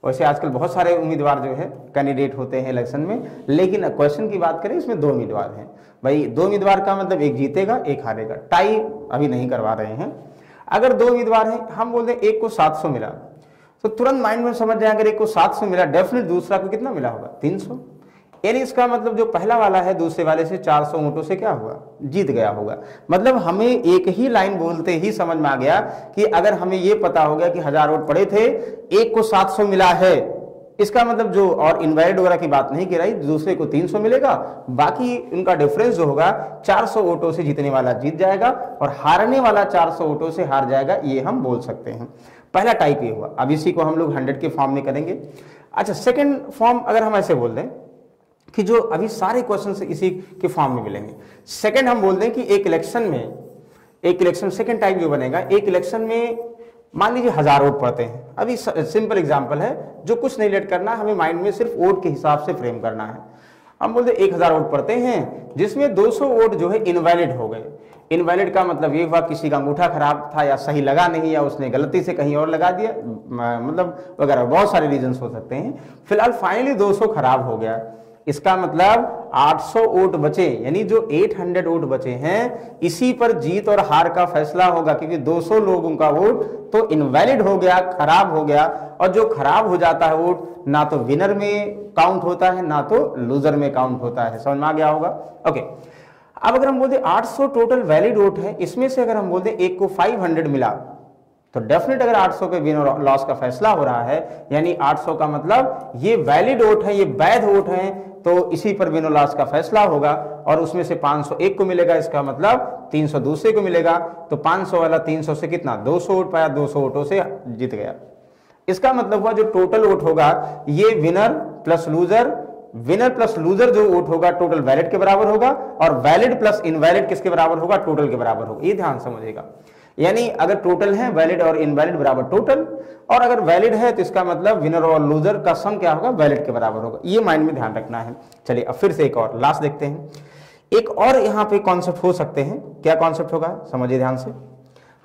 वैसे आजकल बहुत सारे उम्मीदवार जो है कैंडिडेट होते हैं इलेक्शन में, लेकिन क्वेश्चन की बात करें इसमें 2 उम्मीदवार हैं। भाई 2 उम्मीदवार का मतलब एक जीतेगा, एक हारेगा, टाई अभी नहीं करवा रहे हैं। अगर 2 उम्मीदवार हैं, हम बोलते हैं एक को 700 मिला, तो तुरंत माइंड में समझ जाएंगे एक को 700 मिला, डेफिनेट दूसरा को कितना मिला होगा, 300। यानी इसका मतलब जो पहला वाला है दूसरे वाले से 400 वोटों से क्या हुआ, जीत गया होगा। मतलब हमें एक ही लाइन बोलते ही समझ में आ गया कि अगर हमें ये पता हो गया कि 1000 वोट पड़े थे, एक को 700 मिला है, इसका मतलब जो, और इनवैलिड वगैरह की बात नहीं की रही, दूसरे को 300 मिलेगा, बाकी उनका डिफरेंस जो होगा 400 वोटों से जीतने वाला जीत जाएगा और हारने वाला 400 वोटों से हार जाएगा, ये हम बोल सकते हैं। पहला टाइप ये हुआ। अब इसी को हम लोग 100 के फॉर्म में करेंगे। अच्छा सेकेंड फॉर्म अगर हम ऐसे बोल दें कि जो अभी सारे क्वेश्चन इसी के फॉर्म में मिलेंगे। सेकेंड हम बोल दें कि एक इलेक्शन सेकेंड टाइप जो बनेगा, एक इलेक्शन में मान लीजिए 1000 वोट पड़ते हैं। अभी सिंपल एग्जांपल है, जो कुछ नहीं रिलेट करना, हमें माइंड में सिर्फ वोट के हिसाब से फ्रेम करना है। हम बोलते हैं 1000 वोट पड़ते हैं, जिसमें 200 वोट जो है इनवैलिड हो गए। इनवैलिड का मतलब ये हुआ किसी का अंगूठा खराब था या सही लगा नहीं, या उसने गलती से कहीं और लगा दिया, मतलब वगैरह बहुत सारे रीजंस हो सकते हैं। फिलहाल फाइनली 200 खराब हो गया, इसका मतलब 800 वोट बचे, यानी जो 800 वोट बचे हैं इसी पर जीत और हार का फैसला होगा, क्योंकि 200 लोगों का वोट तो इनवैलिड हो गया, खराब हो गया। और जो खराब हो जाता है वोट, ना तो विनर में काउंट होता है ना तो लूजर में काउंट होता है, समझ में आ गया होगा ओके। अब अगर हम बोलते 800 टोटल वैलिड वोट है, इसमें से अगर हम बोलते एक को 500 मिला, तो डेफिनेट अगर 800 पे विन और लॉस का फैसला हो रहा है, यानी 800 का मतलब ये वैलिड वोट है, ये वैध वोट है, तो इसी पर विन और लॉस का फैसला होगा। और उसमें से 500 एक को मिलेगा, इसका मतलब 300 दूसरे को मिलेगा, तो 500 वाला 300 से कितना 200 वोट पाया, 200 वोटों से जीत गया। इसका मतलब हुआ जो टोटल वोट होगा ये विनर प्लस लूजर जो वोट होगा टोटल वैलिड के बराबर होगा, और वैलिड प्लस इनवैलिड किसके बराबर होगा, टोटल के बराबर होगा। ये ध्यान समझिएगा, यानी अगर टोटल है वैलिड और इनवैलिड बराबर टोटल, और अगर वैलिड है तो इसका मतलब विनर और लूजर का सम क्या होगा, वैलिड के बराबर होगा। ये माइंड में ध्यान रखना है। चलिए अब फिर से एक और लास्ट देखते हैं, एक और यहाँ पे कॉन्सेप्ट हो सकते हैं। क्या कॉन्सेप्ट होगा समझिए ध्यान से।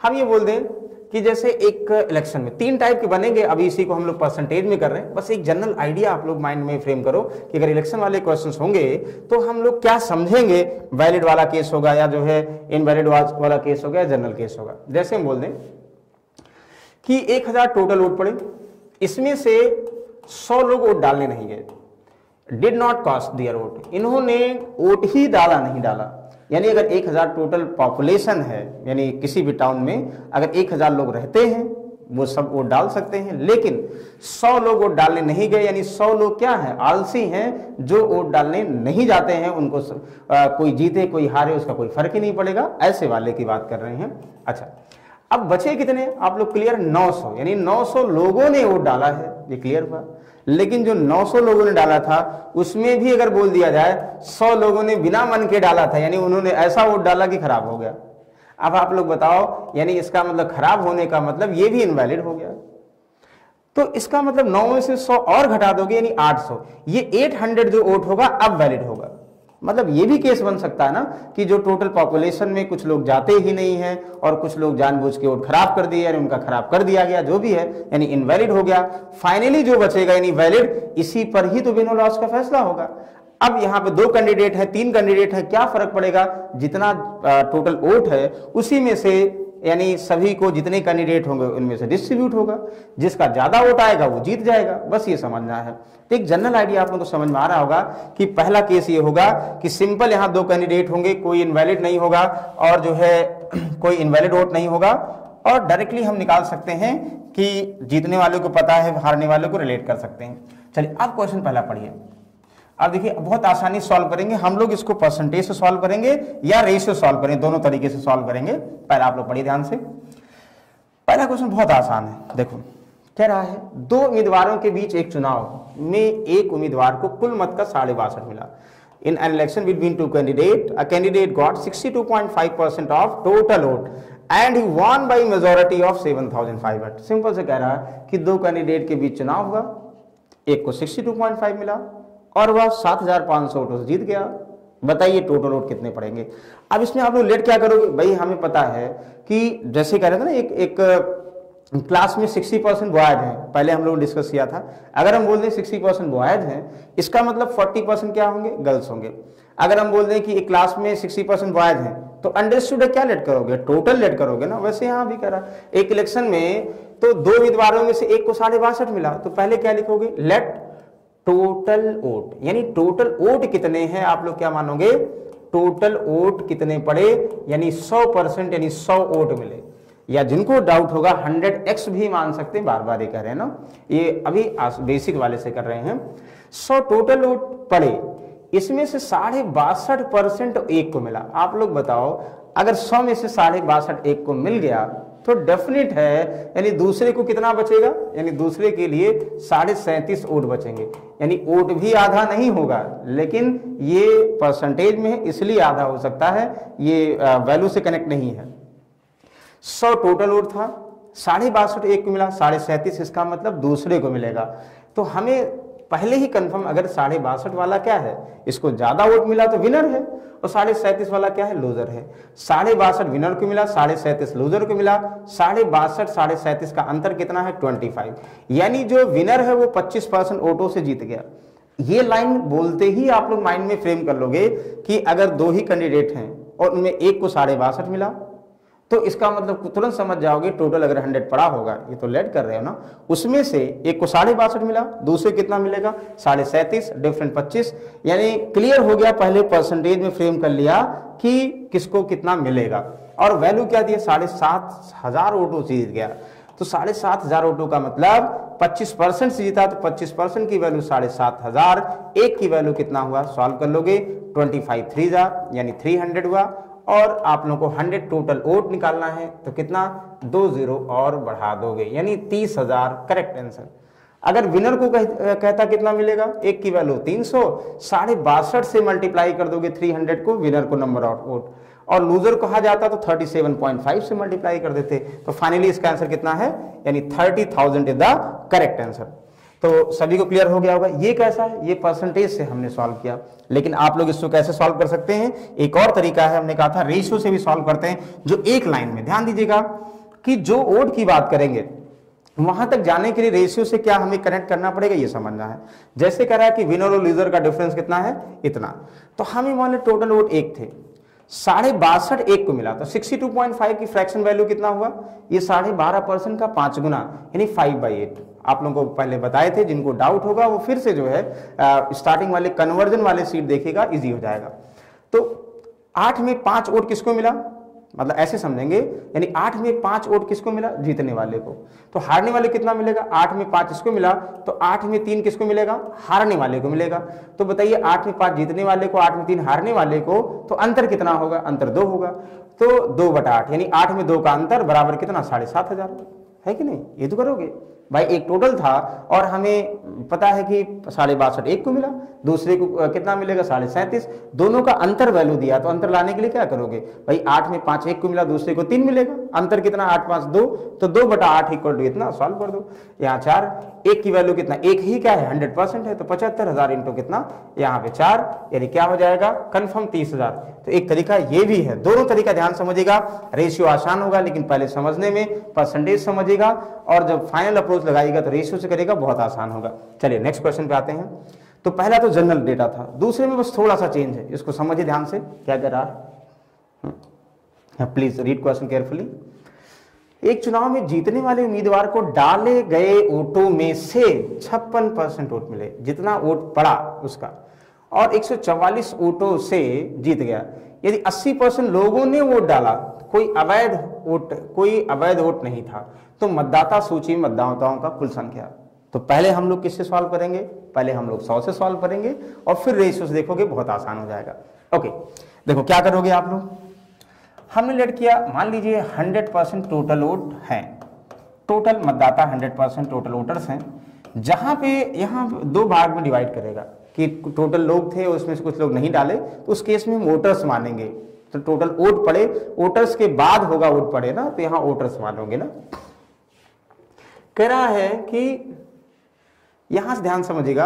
हम ये बोल दें कि जैसे एक इलेक्शन में तीन टाइप के बनेंगे, अभी इसी को हम लोग परसेंटेज में कर रहे हैं, बस एक जनरल आइडिया आप लोग माइंड में फ्रेम करो कि अगर इलेक्शन वाले क्वेश्चंस होंगे तो हम लोग क्या समझेंगे, वैलिड वाला केस होगा या जो है इनवैलिड वाला केस होगा या जनरल केस होगा। जैसे हम बोल दें कि 1000 टोटल वोट पड़े, इसमें से 100 लोग वोट डालने नहीं गए, did not cast their vote, इन्होंने वोट ही डाला नहीं डाला। यानी अगर 1000 टोटल पॉपुलेशन है, यानी किसी भी टाउन में अगर 1000 लोग रहते हैं वो सब वोट डाल सकते हैं, लेकिन 100 लोग वोट डालने नहीं गए, यानी 100 लोग क्या हैं, आलसी हैं, जो वोट डालने नहीं जाते हैं, उनको कोई जीते कोई हारे उसका कोई फर्क ही नहीं पड़ेगा, ऐसे वाले की बात कर रहे हैं। अच्छा अब बचे कितने आप लोग क्लियर, 900, यानी 900 लोगों ने वोट डाला है, ये क्लियर हुआ। लेकिन जो 900 लोगों ने डाला था उसमें भी अगर बोल दिया जाए 100 लोगों ने बिना मन के डाला था, यानी उन्होंने ऐसा वोट डाला कि खराब हो गया। अब आप लोग बताओ, यानी इसका मतलब खराब होने का मतलब ये भी इनवैलिड हो गया। तो इसका मतलब 9 में से 100 और घटा दोगे यानी 800, ये 800 जो वोट होगा अब वैलिड होगा। मतलब ये भी केस बन सकता है ना कि जो टोटल पॉपुलेशन में कुछ लोग जाते ही नहीं हैं और कुछ लोग जानबूझ के वोट खराब कर दिए, यानी उनका खराब कर दिया गया, जो भी है यानी इनवैलिड हो गया। फाइनली जो बचेगा यानी वैलिड, इसी पर ही तो विन और लॉस का फैसला होगा। अब यहाँ पे 2 कैंडिडेट है 3 कैंडिडेट है, क्या फर्क पड़ेगा, जितना टोटल वोट है उसी में से यानी सभी को जितने कैंडिडेट होंगे उनमें से डिस्ट्रीब्यूट होगा, जिसका ज्यादा वोट आएगा वो जीत जाएगा। बस ये समझना है। तो एक जनरल आइडिया आप लोगों को समझ में आ रहा होगा कि पहला केस ये होगा कि सिंपल यहाँ 2 कैंडिडेट होंगे, कोई इनवैलिड नहीं होगा और जो है कोई इनवैलिड वोट नहीं होगा, और डायरेक्टली हम निकाल सकते हैं कि जीतने वाले को पता है, हारने वाले को रिलेट कर सकते हैं। चलिए अब क्वेश्चन पहला पढ़िए। अब देखिए बहुत आसानी से सॉल्व करेंगे हम लोग, इसको परसेंटेज से सॉल्व करेंगे या रेशियो सॉल्व करेंगे, दोनों तरीके से सॉल्व करेंगे। पहला आप लोग पढ़िए ध्यान से। पहला क्वेश्चन बहुत आसान है, देखो कह रहा है 2 उम्मीदवारों के बीच एक चुनाव में एक उम्मीदवार को कुल मत का 62.5 मिला। In an election between 2 candidate a candidate got 62.5% of total vote and he won by majority of 7,500। Simple से कह रहा है कि 2 कैंडिडेट के बीच चुनाव हुआ, एक को 62.5 मिला और वह 7,500 वोटों से जीत गया। बताइए टोटल वोट कितने पड़ेंगे। अब इसमें आप लोग लेट क्या करोगे, भाई हमें पता है कि जैसे कह रहे थे ना एक क्लास में 60% बॉयज हैं, पहले हम लोग डिस्कस किया था। अगर हम बोल दें 60% बॉयज हैं, इसका मतलब 40% क्या होंगे, गर्ल्स होंगे। अगर हम बोल दें कि एक क्लास में 60% बॉयज हैं तो अंडरस्टूड क्या लेट करोगे, टोटल लेट करोगे ना। वैसे यहाँ भी कह रहा है एक इलेक्शन में तो 2 उम्मीदवारों में से एक को 62.5 मिला, तो पहले क्या लिखोगे, लेट टोटल वोट, यानी टोटल वोट कितने हैं आप लोग क्या मानोगे, टोटल वोट कितने पड़े, यानी 100% यानी 100 वोट मिले, या जिनको डाउट होगा 100x भी मान सकते हैं, बार बार ये कह रहे हैं ना, ये अभी बेसिक वाले से कर रहे हैं। 100 टोटल वोट पड़े, इसमें से 62.5% एक को मिला। आप लोग बताओ अगर 100 में से 62.5 एक को मिल गया तो डेफिनेट है यानी दूसरे को कितना बचेगा, यानी दूसरे के लिए 37.5 वोट बचेंगे। यानी वोट भी आधा नहीं होगा, लेकिन ये परसेंटेज में है इसलिए आधा हो सकता है, ये वैल्यू से कनेक्ट नहीं है। 100 टोटल वोट था, 62.5 एक को मिला, 37.5 इसका मतलब दूसरे को मिलेगा। तो हमें पहले ही कंफर्म, अगर 62.5 वाला क्या है, इसको ज्यादा वोट मिला तो विनर है, और 37.5 वाला क्या है, लूजर है। 62.5 विनर को मिला, 37.5 लूजर को मिला, 62 37 का अंतर कितना है, 25। यानी जो विनर है वो 25% वोटों से जीत गया। ये लाइन बोलते ही आप लोग माइंड में फ्रेम कर लोगे कि अगर 2 ही कैंडिडेट हैं और उनमें एक को 62.5 मिला तो इसका मतलब तुरंत समझ जाओगे टोटल अगर 100 पड़ा होगा, ये तो लेट कर रहे हो ना, उसमें से एक को 62.5 मिला, दूसरे कितना मिलेगा, 37.5, डिफरेंट 25। यानी क्लियर हो गया, पहले परसेंटेज में फ्रेम कर लिया कि किसको कितना मिलेगा, और वैल्यू क्या दी, 7,500 वोटों से जीत गया। तो 7,500 वोटों का मतलब 25% से जीता, तो 25% की वैल्यू 7,500, एक की वैल्यू कितना हुआ, सॉल्व कर लोगे 25 3 यानी 300 हुआ, और आप लोगों को 100 टोटल वोट निकालना है, तो कितना 2 0 और बढ़ा दोगे, यानी 30,000 करेक्ट आंसर। अगर विनर को कहता कितना मिलेगा, एक की वैल्यू 300, 62.5 से मल्टीप्लाई कर दोगे 300 को, विनर को नंबर ऑफ वोट, और लूजर कहा जाता तो 37.5 से मल्टीप्लाई कर देते। तो फाइनली इसका आंसर कितना है, यानी 30,000 इज द करेक्ट आंसर। तो सभी को क्लियर हो गया होगा। ये कैसा है, ये परसेंटेज से हमने सॉल्व किया, लेकिन आप लोग इसको कैसे सॉल्व कर सकते हैं, एक और तरीका है, हमने कहा था रेशियो से भी सॉल्व करते हैं। जो एक लाइन में ध्यान दीजिएगा कि जो वोट की बात करेंगे वहां तक जाने के लिए रेशियो से क्या हमें कनेक्ट करना पड़ेगा, ये समझना है। जैसे कह रहा है कि विनर और लूजर का डिफरेंस कितना है, इतना, तो हम ही मान लें टोटल वोट एक थे, 62.5 एक को मिला, तो 62.5 की फ्रैक्शन वैल्यू कितना हुआ, ये 12.5% का 5 गुना, यानी 5/8। आप लोगों को पहले बताए थे, जिनको डाउट होगा वो फिर से जो है स्टार्टिंग वाले कन्वर्जन वाले सीट देखेगा, इजी हो जाएगा। तो 8 में 5 वोट किसको मिला, मतलब ऐसे समझेंगे, यानी 8 में 5 वोट किसको मिला, जीतने वाले को, तो हारने वाले कितना मिलेगा, 8 में 5 इसको मिला, तो 8 में 3 किसको मिलेगा, हारने वाले को मिलेगा। तो बताइए 8 में 5 जीतने वाले को, 8 में 3 हारने वाले को, तो अंतर कितना होगा, अंतर 2 होगा। तो 2/8 यानी 8 में 2 का अंतर बराबर कितना, 7,500 है कि नहीं। ये तो करोगे भाई, एक टोटल था और हमें पता है कि 62.5 एक को मिला, दूसरे को कितना मिलेगा 37.5, दोनों का अंतर वैल्यू दिया, तो अंतर लाने के लिए क्या करोगे भाई, 8 में 5 एक को मिला, दूसरे को 3 मिलेगा, अंतर कितना 8 5 2, तो 2/8 इक्वल टू इतना सॉल्व कर दो, यहाँ 4, एक की वैल्यू कितना, एक ही क्या है 100% है, तो 75,000 इंटू कितना यहाँ पे 4, यानी क्या हो जाएगा कन्फर्म 30,000। तो एक तरीका ये भी है, दोनों तरीका ध्यान समझिएगा, रेशियो आसान होगा लेकिन पहले समझने में परसेंटेज समझिएगा, और जब फाइनल अप्रोच लगाएगा तो रेशियो से करेगा, बहुत आसान होगा। चलिए नेक्स्ट क्वेश्चन पे आते हैं। तो पहला तो जनरल डेटा था, दूसरे में बस थोड़ा सा चेंज है, इसको समझिए ध्यान से क्या कह रहा है, प्लीज रीड क्वेश्चन केयरफुली। एक चुनाव में जीतने वाले उम्मीदवार को डाले गए वोटों में से 56% वोट मिले, जितना वोट पड़ा उसका, और 144 वोटों से जीत गया। यदि 80% लोगों ने वोट डाला, कोई अवैध वोट नहीं था, तो मतदाता सूची में मतदाताओं का कुल संख्या। तो पहले हम लोग किससे सॉल्व करेंगे, पहले हम लोग 100 से सॉल्व करेंगे और फिर रेशियो से देखोगे, बहुत आसान हो जाएगा। ओके देखो क्या करोगे आप लोग, हमने लेट किया, मान लीजिए 100% टोटल वोट हैं, टोटल मतदाता 100% टोटल वोटर्स हैं, जहाँ पे यहाँ 2 भाग में डिवाइड करेगा कि टोटल लोग थे और उसमें से कुछ लोग नहीं डाले, तो उस केस में हम वोटर्स मानेंगे। तो टोटल वोट पड़े, वोटर्स के बाद होगा वोट पड़े ना, तो यहाँ वोटर्स मानोगे ना। कह रहा है कि यहां से ध्यान समझिएगा,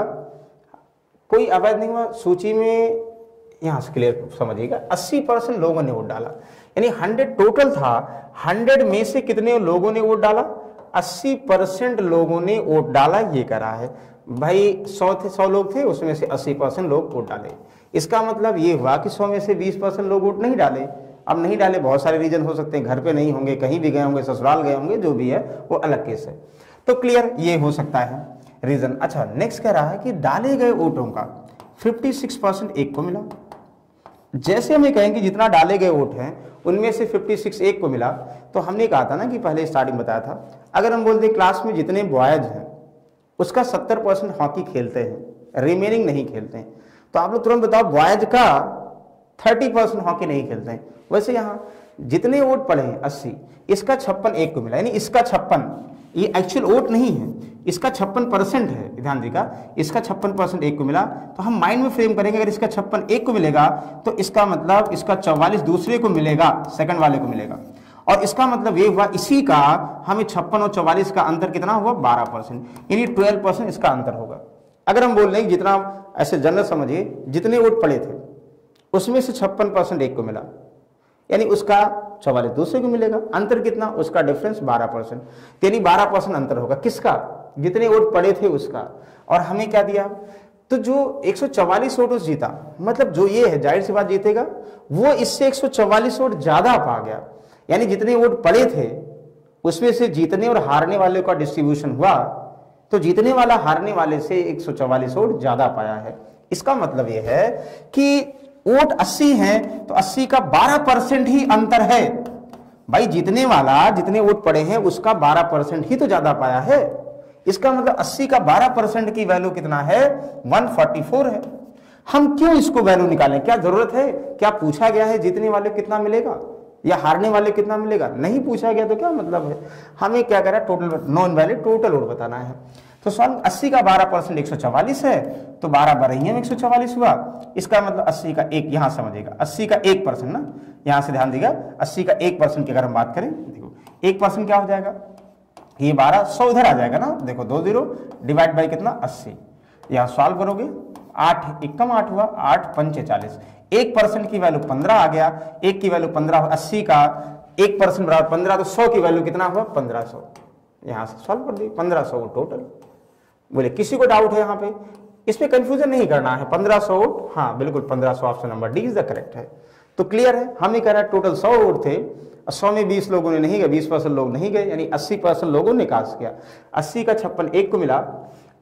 कोई अवैध नहीं हुआ सूची में, यहां से क्लियर समझिएगा, 80% लोगों ने वोट डाला, यानी 100 टोटल था, 100 में से कितने लोगों ने वोट डाला, 80% लोगों ने वोट डाला। ये कह रहा है भाई 100 लोग थे, उसमें से 80% लोग वोट डाले, इसका मतलब ये हुआ कि 100 में से 20% लोग वोट नहीं डाले। अब नहीं डाले बहुत सारे रीजन हो सकते हैं, घर पे नहीं होंगे, कहीं भी गए होंगे, ससुराल गए होंगे, जो भी है वो अलग केस है। तो क्लियर ये हो सकता है रीजन। अच्छा नेक्स्ट कह रहा है कि डाले गए वोटों का 56% एक को मिला, जैसे हमें कहेंगे जितना डाले गए वोट हैं उनमें से 56 एक को मिला, तो हमने कहा था ना कि पहले स्टार्टिंग बताया था, अगर हम बोलते क्लास में जितने बॉयज हैं उसका 70% हॉकी खेलते हैं, रिमेनिंग नहीं खेलते हैं, तो आप लोग तुरंत बताओ बॉयज का 30% हॉकी नहीं खेलते हैं। वैसे यहाँ जितने वोट पड़े हैं 80, इसका 56 एक को मिला, यानी इसका 56, ये एक्चुअल वोट नहीं है, इसका 56% है, ध्यान दीजिएगा, इसका 56% एक को मिला। तो हम माइंड में फ्रेम करेंगे, अगर इसका 56 एक को मिलेगा तो इसका मतलब इसका 44 दूसरे को मिलेगा, सेकंड वाले को मिलेगा, और इसका मतलब ये हुआ इसी का हमें 56 और 44 का अंतर कितना हुआ 12%, यानी 12% इसका अंतर होगा। अगर हम बोल रहे हैं जितना ऐसे जनरल समझिए, जितने वोट पड़े थे उसमें से 56% एक को मिला, यानी उसका 44 दूसरे को मिलेगा, अंतर कितना, उसका डिफरेंस 12%, यानी 12% अंतर होगा किसका, जितने वोट पड़े थे उसका। और हमें क्या दिया, तो जो 144 वोट जीता, मतलब जो ये है जाहिर सी बात जीतेगा, वो इससे 144 वोट ज्यादा पा गया, यानी जितने वोट पड़े थे उसमें से जीतने और हारने वाले का डिस्ट्रीब्यूशन हुआ, तो जीतने वाला हारने वाले से 144 वोट ज्यादा पाया है। इसका मतलब यह है कि वोट 80 हैं तो 80 का 12% ही अंतर है, भाई जीतने वाला जितने वोट पड़े हैं उसका 12% ही तो ज्यादा पाया है। इसका मतलब 80 का 12% की वैल्यू कितना है 144 है, हम क्यों इसको वैल्यू निकालें? क्या जरूरत है? क्या पूछा गया है जीतने वाले कितना मिलेगा या हारने वाले कितना मिलेगा? नहीं पूछा गया तो क्या मतलब है? हमें क्या करें? टोटल नॉन वैलिड टोटल और बताना है। तो सॉल्व 80 का 12% 144 है, तो 12 बरहिया में 144 हुआ। इसका मतलब 80 का एक, यहाँ समझिएगा 80 का 1% ना, यहाँ से ध्यान देगा 80 का 1% की अगर हम बात करें, देखो 1% क्या हो जाएगा, ये 1200 उधर आ जाएगा ना, देखो 20 डिवाइड बाई कितना 80, यहाँ सॉल्व करोगे 8 एकम 8 हुआ, 8 पंचे 40, 1% की वैल्यू 15 आ गया, 1 की वैल्यू 15, 80 का 1% बराबर 15, तो 100 की वैल्यू कितना हुआ 1500, यहाँ से सॉल्व कर दी 1500 टोटल। बोले किसी को डाउट है यहाँ पे? इसमें कंफ्यूजन नहीं करना है, 1500, हाँ बिल्कुल 1500 option number D is the correct है। तो क्लियर है, हम ही कह रहे हैं टोटल 100 वोट थे, 100 में 20 लोगों ने नहीं गए, 20% लोग नहीं गए, यानी 80% लोगों ने कास्ट किया। 80 का 56 एक को मिला,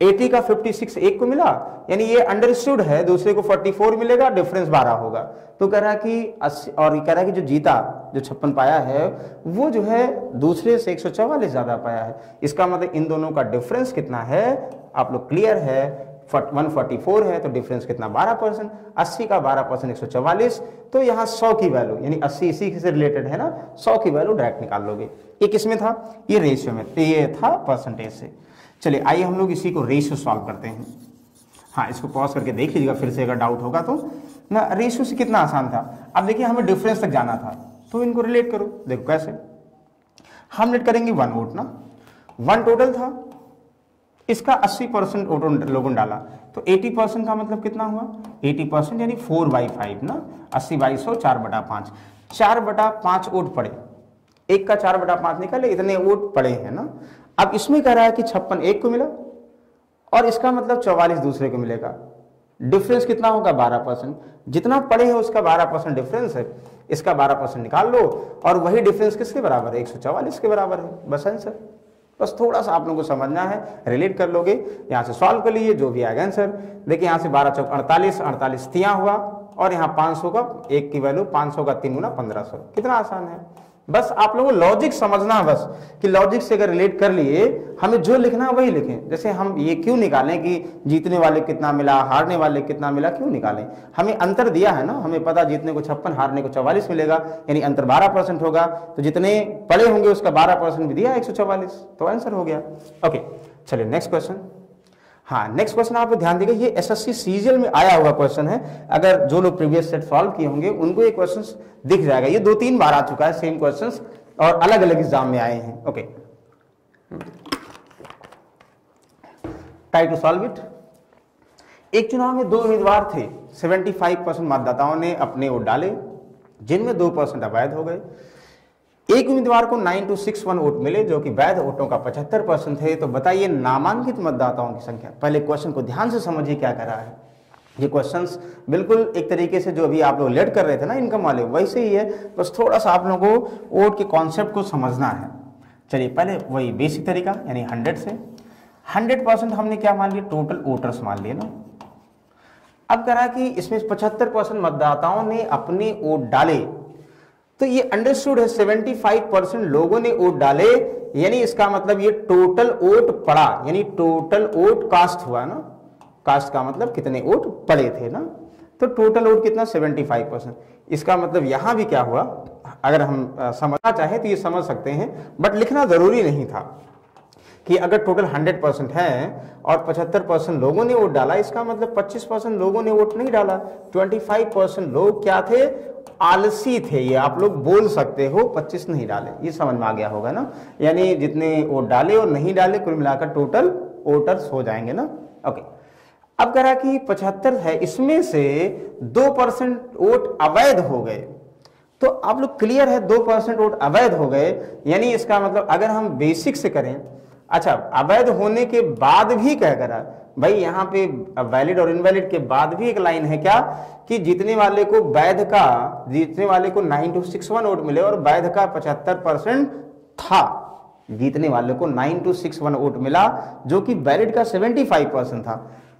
80 का 56 एक को मिला, यानी ये अंडरस्टूड है, दूसरे को 44 मिलेगा, डिफरेंस 12 होगा। तो कह रहा है कि 80 और कह रहा है कि जो जीता, जो 56 पाया है, वो जो है दूसरे से 144 ज़्यादा पाया है। इसका मतलब इन दोनों का डिफरेंस कितना है, आप लोग क्लियर है, 144 है, तो डिफरेंस कितना 12%, 80 का 12% 144, तो यहाँ 100 की वैल्यू यानी 80 इसी से रिलेटेड है ना, 100 की वैल्यू डायरेक्ट निकाल लोगे। ये किसमें था? ये रेशियो में, ये था परसेंटेज से। चलिए आइए हम लोग इसी को रेशियो सॉल्व करते हैं। हाँ, इसको पॉज करके देख लीजिएगा फिर से अगर डाउट होगा तो ना। रेशियो से कितना आसान था, अब देखिए हमें डिफरेंस तक जाना था, तो इनको रिलेट करो। देखो कैसे हम रिलेट करेंगे, 1 वोट ना, 1 टोटल था, इसका 80% लोगों ने डाला, तो 80% का मतलब कितना हुआ, 80% यानी 4/5 ना, 80/100 4/5, 4/5 वोट पड़े, एक का 4/5 निकाले, इतने वोट पड़े हैं ना। अब इसमें कह रहा है कि 56 एक को मिला और इसका मतलब 44 दूसरे को मिलेगा, डिफरेंस कितना होगा 12%, जितना पड़े है उसका 12% डिफरेंस है, इसका 12% निकाल लो, और वही डिफरेंस किसके बराबर है, 144 के बराबर है। बस आंसर, बस थोड़ा सा आप लोगों को समझना है, रिलेट कर लोगे, यहाँ से सॉल्व कर लीजिए, जो भी आएगा आंसर। देखिए यहाँ से 12 चौक 48, 48 तिया हुआ, और यहाँ 500 का एक की वैल्यू 500 का 3 गुना 1500, कितना आसान है। बस आप लोगों को लॉजिक समझना है, बस कि लॉजिक से अगर रिलेट कर लिए, हमें जो लिखना है वही लिखें। जैसे हम ये क्यों निकालें कि जीतने वाले कितना मिला, हारने वाले कितना मिला, क्यों निकालें? हमें अंतर दिया है ना, हमें पता जीतने को 56, हारने को 44 मिलेगा, यानी अंतर 12% होगा, तो जितने पड़े होंगे उसका 12% भी दिया 144, तो आंसर हो गया। ओके चलिए नेक्स्ट क्वेश्चन। हाँ नेक्स्ट क्वेश्चन आप ध्यान देंगे, ये एसएससी सीजीएल में आया हुआ क्वेश्चन है, अगर जो लोग प्रीवियस सेट सॉल्व किए होंगे उनको ये क्वेश्चंस दिख जाएगा। ये 2-3 बार आ चुका है सेम क्वेश्चंस, और अलग अलग एग्जाम में आए हैं। Okay, try to solve it. एक चुनाव में 2 उम्मीदवार थे, 75% मतदाताओं ने अपने वोट डाले, जिनमें 2% अवैध हो गए। एक उम्मीदवार को 9261 वोट मिले, जो कि वैध वोटों का 75% थे। तो बताइए नामांकित मतदाताओं की संख्या। पहले क्वेश्चन को ध्यान से समझिए क्या कर रहा है। ये क्वेश्चंस बिल्कुल एक तरीके से जो अभी आप लोग लेट कर रहे थे ना इनकम वाले, वैसे ही है, बस थोड़ा सा आप लोगों को वोट के कॉन्सेप्ट को समझना है। चलिए पहले वही बेसिक तरीका, यानी 100% हमने क्या मान लिया, टोटल वोटर्स मान लिए ना। अब कह रहा है कि इसमें 75% मतदाताओं ने अपने वोट डाले, तो ये अंडरस्टूड है 75% लोगों ने वोट डाले, यानी इसका मतलब ये टोटल वोट पड़ा, यानी टोटल वोट कास्ट हुआ ना। कास्ट का मतलब कितने वोट पड़े थे ना, तो टोटल वोट कितना 75%। इसका मतलब यहाँ भी क्या हुआ, अगर हम समझना चाहें तो ये समझ सकते हैं, बट लिखना जरूरी नहीं था कि अगर टोटल 100% है और 75% लोगों ने वोट डाला, इसका मतलब 25% लोगों ने वोट नहीं डाला, 25% लोग क्या थे, आलसी थे, ये आप लोग बोल सकते हो, 25 नहीं डाले, ये समझ में आ गया होगा ना। यानी जितने वोट डाले और नहीं डाले कुल मिलाकर टोटल वोटर्स हो जाएंगे ना। ओके, अब कह रहा कि 75 है, इसमें से 2% वोट अवैध हो गए, तो आप लोग क्लियर है 2% वोट अवैध हो गए, यानी इसका मतलब अगर हम बेसिक से करें, अच्छा अवैध होने के बाद भी क्या करा भाई, यहाँ पे वैलिड और इनवैलिड के बाद भी एक लाइन है क्या, कि जीतने वाले को वैध का, जीतने वाले को 9261 वोट मिले और वैध का 75% था, जीतने वाले को 9261 वोट मिला जो कि वैलिड का 75% था।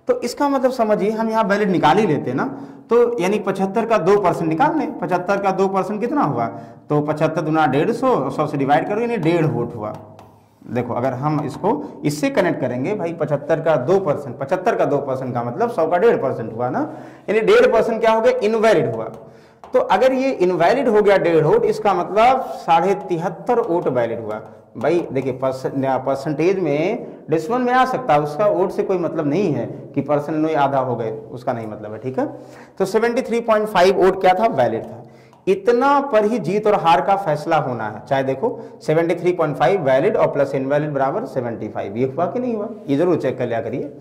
तो इसका मतलब समझिए, हम यहाँ वैलिड निकाल ही लेते ना, तो यानी 75 का 2% निकाल लें, 75 का 2% कितना हुआ, तो 75 गुना 150, 100 से डिवाइड करो, यानी 1.5 वोट हुआ, देखो अगर हम इसको इससे कनेक्ट करेंगे भाई 75 का 2%, 75 का 2% का मतलब 100 का 1.5% हुआ ना, यानी 1.5% क्या हो गया, इनवैलिड हुआ। तो अगर ये इनवैलिड हो गया 1.5 वोट, इसका मतलब 73.5 वोट वैलिड हुआ। भाई देखिए परसेंटेज में डेसिमल में आ सकता है, उसका वोट से कोई मतलब नहीं है कि परसेंट में आधा हो गए, उसका नहीं मतलब है, ठीक है। तो 73.5 वोट क्या था, वैलिड था। इतना पर ही जीत और हार का फैसला होना है। चाहे देखो 73.5 वैलिड और प्लस इनवैलिड बराबर 75, ये हुआ कि नहीं हुआ, ये जरूर चेक कर लिया करिए।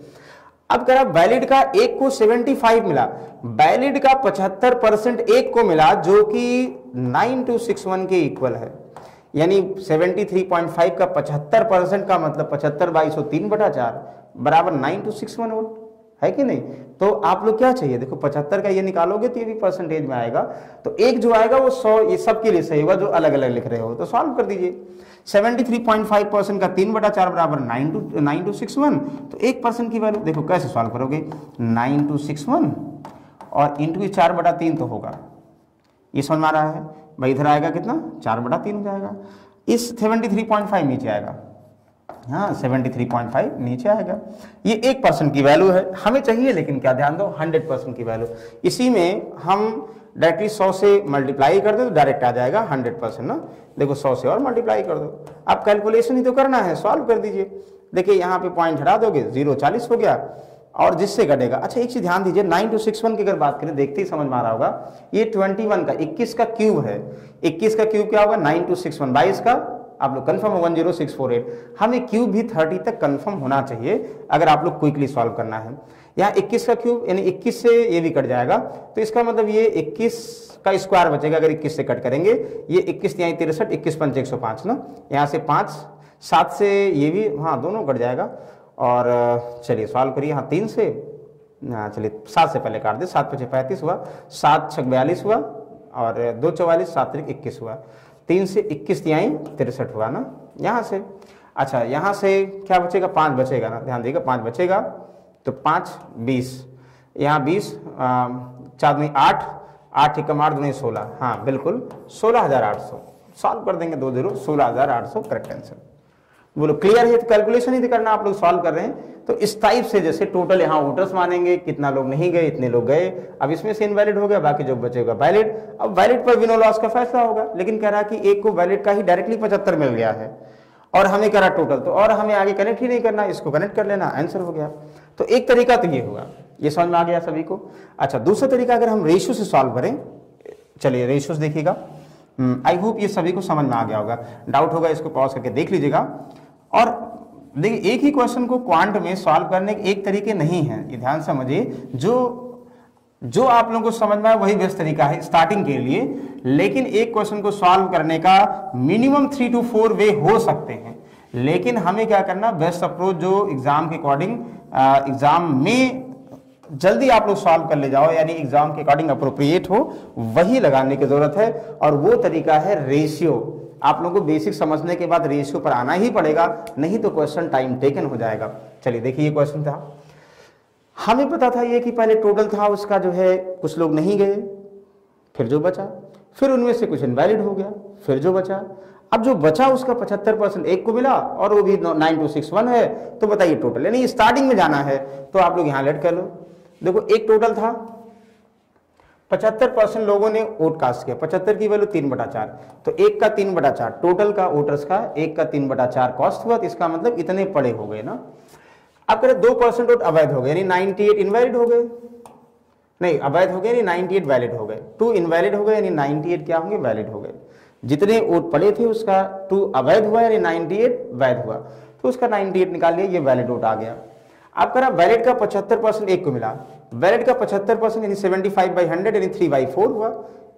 अब करा वैलिड का एक को 75 मिला, वैलिड का 75% एक को मिला जो कि 9261 के इक्वल है, यानी 73.5 का 75% का मतलब 75/103/4 बराबर 9261 वोट है कि नहीं। तो आप लोग क्या चाहिए, देखो 75 का ये निकालोगे तो ये भी परसेंटेज में आएगा, तो एक जो आएगा वो 100, ये सबके लिए सही होगा जो अलग अलग लिख रहे हो। तो सॉल्व कर दीजिए, 73.5% का 3/4 बराबर 9261, तो 1% की वैल्यू देखो कैसे सॉल्व करोगे, 9261 और इंटू 4/3 तो होगा, ये समझ में आ रहा है भाई। इधर आएगा कितना, 4/3 हो जाएगा, इस 73.5 नीचे आएगा, हाँ 73.5 नीचे आएगा। ये 1% की वैल्यू है हमें चाहिए, लेकिन क्या ध्यान दो 100% की वैल्यू। इसी में हम डायरेक्टली 100 से मल्टीप्लाई कर दो तो डायरेक्ट आ जाएगा 100% ना। देखो 100 से और मल्टीप्लाई कर दो, अब कैलकुलेशन ही तो करना है, सॉल्व कर दीजिए। देखिए यहाँ पे पॉइंट हटा दोगे, 0.40 हो गया और जिससे कटेगा। अच्छा एक चीज़ ध्यान दीजिए, 9261 की अगर बात करें, देखते ही समझ में आ रहा होगा, ये 21 का 21 का क्यूब है, 21 का क्यूब क्या होगा 9261, 22 का आप लोग कंफर्म 10648। हमें क्यूब भी 30 तक कंफर्म होना चाहिए अगर आप लोग क्विकली सॉल्व करना है। यहाँ 21 का क्यूब यानी 21 से ये भी कट जाएगा, तो इसका मतलब ये 21 का स्क्वायर बचेगा अगर 21 से कट करेंगे। ये 21 यहाँ 63, 21 5 105 ना, यहाँ से 5 7 से ये भी, हाँ दोनों कट जाएगा। और चलिए सॉल्व करिए, यहाँ 3 से, हाँ चलिए 7 से पहले काट दे, 7 5 35 हुआ, 7 6 42 हुआ और 2 44, 7 3 21 हुआ, 3 से 21 63 हुआ ना यहाँ से। अच्छा यहाँ से क्या बचेगा, 5 बचेगा ना, ध्यान देगा 5 बचेगा, तो 5 20, यहाँ 20, 4 में 8, 8 1 2 16, हाँ बिल्कुल 16,800 सॉल्व कर देंगे, 2 0 16,800 करेक्ट आंसर। बोलो क्लियर है, तो कैलकुलेशन ही करना आप लोग सॉल्व कर रहे हैं। तो इस टाइप से जैसे टोटल यहाँ वोटर्स मानेंगे, कितना लोग नहीं गए इतने लोग गए, अब इसमें से इनवैलिड हो गया, बाकी जो बचेगा वैलिड। अब वैलिड पर विन और लॉस का फैसला होगा, लेकिन कह रहा कि एक को वैलिड का ही डायरेक्टली 75 मिल गया है और हमें कह रहा टोटल, तो और हमें आगे कनेक्ट ही नहीं करना, इसको कनेक्ट कर लेना, आंसर हो गया। तो एक तरीका तो ये हुआ, ये समझ में आ गया सभी को। अच्छा दूसरा तरीका अगर हम रेशियो से सॉल्व करें, चलिए रेशियोज देखिएगा, आई होप ये सभी को समझ में आ गया होगा। डाउट होगा इसको पॉज करके देख लीजिएगा। और देखिए एक ही क्वेश्चन को क्वांट में सॉल्व करने के एक तरीके नहीं हैं, ये ध्यान समझिए। जो आप लोगों को समझ में आए वही बेस्ट तरीका है स्टार्टिंग के लिए, लेकिन एक क्वेश्चन को सॉल्व करने का मिनिमम 3 से 4 वे हो सकते हैं, लेकिन हमें क्या करना, बेस्ट अप्रोच जो एग्जाम के अकॉर्डिंग एग्जाम में जल्दी आप लोग सॉल्व कर ले जाओ, यानी एग्जाम के अकॉर्डिंग अप्रोप्रिएट हो, वही लगाने की जरूरत है। और वो तरीका है रेशियो। आप लोगों को बेसिक समझने के बाद रेशियो पर आना ही पड़ेगा, नहीं तो क्वेश्चन टाइम टेकन हो जाएगा। चलिए देखिए ये क्वेश्चन था, हमें पता था ये कि पहले टोटल था, उसका जो है कुछ लोग नहीं गए, फिर जो बचा, फिर उनमें से कुछ इनवैलिड हो गया, फिर जो बचा, अब जो बचा उसका 75% एक को मिला और वो भी 9261 है, तो बताइए टोटल, यानी स्टार्टिंग में जाना है। तो आप लोग यहाँ लेट कर लो, देखो एक टोटल था, 75% लोगों ने वोट कास्ट किया, 75 की वैल्यू 3/4, तो एक का 3/4 टोटल का वोटर्स का, एक का 3/4 कॉस्ट हुआ, इसका मतलब इतने पड़े हो गए ना। अब करें 2% वोट अवैध हो गए, यानी 98 इनवैलिड हो गए, नहीं अवैध हो गए यानी 98 वैलिड हो गए, 2 इनवैलिड हो गए यानी 98 क्या होंगे, वैलिड हो गए। जितने वोट पड़े थे उसका 2 अवैध हुआ यानी 98 वैध हुआ, तो उसका 98 निकाल लिया, ये वैलिड वोट आ गया। आप कह रहा वैलिड का 75% एक को मिला, वैलिड का 75% यानी 75/100 यानी 3/4 हुआ,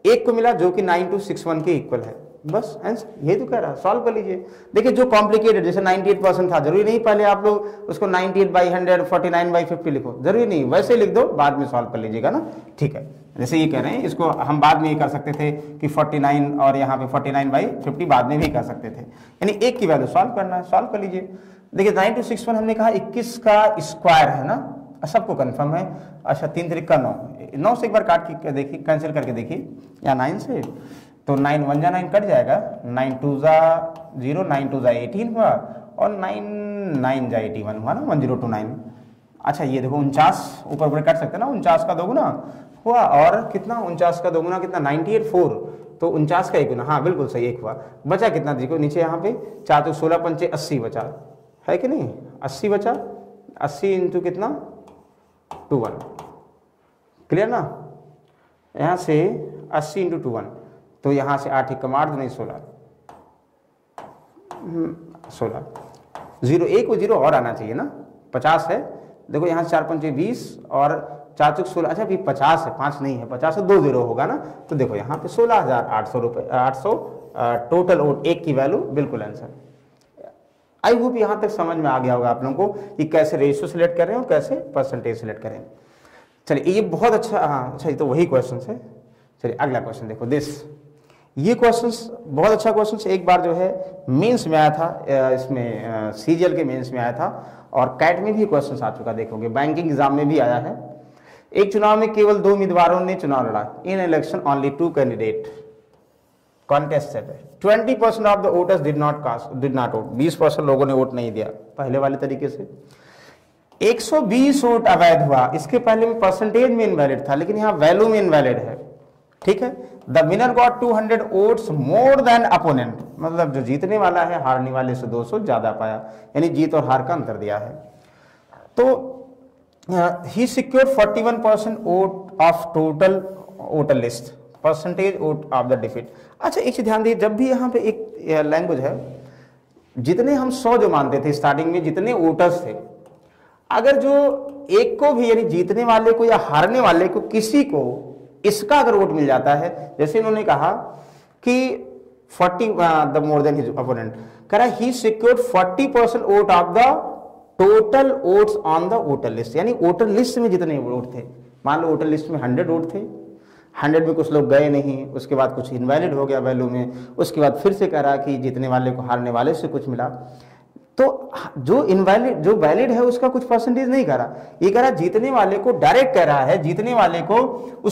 एक को मिला जो कि 9261 के इक्वल है, बस आंसर। ये तो कह रहा सॉल्व कर लीजिए। देखिए जो कॉम्प्लिकेटेड, जैसे 98% था, जरूरी नहीं पहले आप लोग उसको 98/100 49/50 लिखो, जरूरी नहीं, वैसे लिख दो, बाद में सॉल्व कर लीजिएगा ना, ठीक है। जैसे ये कह रहे हैं इसको हम बाद में ये कर सकते थे कि 49 और यहाँ पे 49/50 बाद में भी कर सकते थे, यानी एक की वैल्यू सॉल्व करना है, सॉल्व कर लीजिए। देखिए 9261 हमने कहा 21 का स्क्वायर है ना, सबको कन्फर्म है। अच्छा 3 3 का 9, 9 से एक बार काट के देखिए, कैंसिल करके देखिए, या 9 से तो 9 1 जा 9 कट जाएगा, 9 2 जा 0, 9 2 जा 18 हुआ और 9 9 जा 81 हुआ ना, 10 2 9। अच्छा ये देखो 49 ऊपर ऊपर कट सकते ना, 49 का दोगुना हुआ और कितना 49 का दोगुना कितना 98 4, तो 49 का एक गुना, हाँ बिल्कुल सही एक हुआ। बचा कितना देखो नीचे यहाँ पे 4 तो 16 पंचे 80 बचा है कि नहीं, 80 बचा, 80 इंटू कितना 21, क्लियर ना, यहाँ से 80 इंटू 21, तो यहाँ से 8 1 8 नहीं 16 0 1 0 और आना चाहिए ना, 50 है देखो, यहाँ से 4 पंचे 20 और 4 चौक 16, अच्छा अभी 50 है, 5 नहीं है, 50 है 2 0 होगा ना, तो देखो यहाँ पे 16,800 रुपये 800 टोटल और एक की वैल्यू बिल्कुल आंसर। आई होप यहाँ तक समझ में आ गया होगा आप लोगों को कि कैसे रेशियो सिलेक्ट करें और कैसे परसेंटेज सिलेक्ट करें। चलिए ये बहुत अच्छा, हाँ अच्छा ये तो वही क्वेश्चन है। चलिए अगला क्वेश्चन देखो दिस, ये क्वेश्चन बहुत अच्छा क्वेश्चन, एक बार जो है मेंस में आया था, इसमें सीजीएल के मेंस में आया था और कैट में भी क्वेश्चन आ चुका देखोगे, बैंकिंग एग्जाम में भी आया है। एक चुनाव में केवल 2 उम्मीदवारों ने चुनाव लड़ा, in election only 2 candidate contested, 20% of the voters did not vote, 20% लोगों ने वोट नहीं दिया पहले वाले तरीके से। 120 वोट अवैध हुआ, इसके पहले में परसेंटेज में इनवैलिड था लेकिन यहाँ वैल्यू में इनवैलिड है, ठीक है। The winner got 200 votes more than opponent, मतलब जो जीतने वाला है हारने वाले से 200 ज्यादा पाया, यानी जीत और हार का अंतर दिया है। तो he secure 41% vote of total voter list, percentage vote of the defeat. अच्छा एक चीज ध्यान दीजिए, जब भी यहाँ पे एक लैंग्वेज है, जितने हम 100 जो मानते थे स्टार्टिंग में, जितने वोटर्स थे, अगर जो एक को भी यानी जीतने वाले को या हारने वाले को किसी को इसका अगर वोट मिल जाता है, जैसे इन्होंने कहा कि 40 the more than his opponent, कह रहा he secured 40% vote of the total votes on the voter list, यानी वोटर लिस्ट में जितने वोट थे, मान लो वोटर लिस्ट में 100 वोट थे, 100 में कुछ लोग गए नहीं, उसके बाद कुछ इनवैलिड हो गया वैल्यू में, उसके बाद फिर से कह रहा कि जीतने वाले को हारने वाले से कुछ मिला, तो जो इनवैलिड जो वैलिड है उसका कुछ परसेंटेज नहीं कह रहा, ये कह रहा जीतने वाले को डायरेक्ट कह रहा है, जीतने वाले को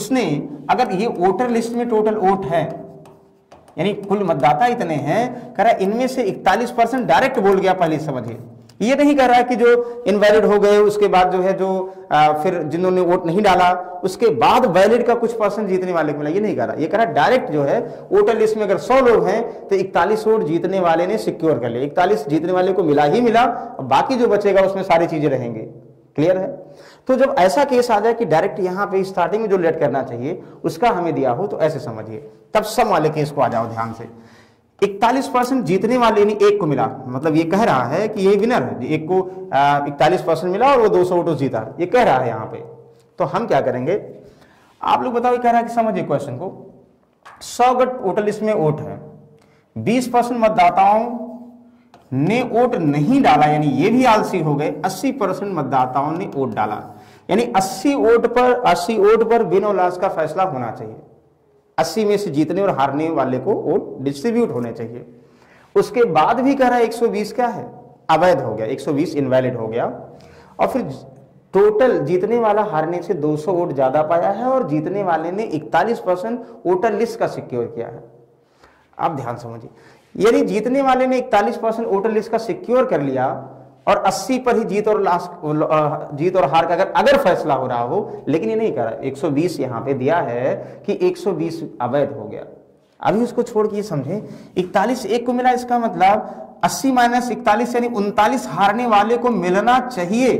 उसने अगर ये वोटर लिस्ट में टोटल वोट है यानी कुल मतदाता इतने हैं, कह रहा इनमें से 41% डायरेक्ट बोल गया, पहले समझिए, ये नहीं कह रहा है कि जो इनवैलिड हो गए उसके बाद जो है जो फिर जिन्होंने वोट नहीं डाला उसके बाद वैलिड का कुछ परसेंट जीतने वाले को मिला, ये नहीं कह रहा, ये कह रहा डायरेक्ट जो है वोटर लिस्ट में अगर 100 लोग हैं तो 41 वोट जीतने वाले ने सिक्योर कर लिए, 41 जीतने वाले को मिला ही मिला, बाकी जो बचेगा उसमें सारी चीजें रहेंगे, क्लियर है। तो जब ऐसा केस आ जाए कि डायरेक्ट यहाँ पे स्टार्टिंग में जो लेट करना चाहिए उसका हमें दिया हो, तो ऐसे समझिए, तब सम वाले केस को आ जाओ ध्यान से। 41% जीतने वाले ने एक को मिला, मतलब ये कह रहा है कि ये विनर है, एक को 41% मिला और वो 200 वोटों जीता, ये कह रहा है यहाँ पे। तो हम क्या करेंगे आप लोग बताओ, ये कह रहा है कि समझिए क्वेश्चन को, 100 गट वोटर लिस्ट में वोट है, 20% मतदाताओं ने वोट नहीं डाला, यानी ये भी आलसी हो गए, 80% मतदाताओं ने वोट डाला, यानी 80 वोट पर विन और लॉस का फैसला होना चाहिए, 80 में से जीतने और हारने वाले को वोट डिस्ट्रीब्यूट होने चाहिए। उसके बाद भी कह रहा है 120 क्या है अवैध हो गया, 120 इनवैलिड हो गया, और फिर टोटल जीतने वाला हारने से 200 वोट ज्यादा पाया है और जीतने वाले ने 41% वोटर लिस्ट का सिक्योर किया है। आप ध्यान समझिए, यानी जीतने वाले ने 41% वोटर लिस्ट का सिक्योर कर लिया और 80 पर ही जीत और हार का अगर फैसला हो रहा हो, लेकिन ये नहीं कर रहा, 120 यहाँ पे दिया है कि 120 अवैध हो गया। अभी उसको छोड़ के समझे, 41 एक को मिला, इसका मतलब 80 माइनस 41 यानी 39 हारने वाले को मिलना चाहिए,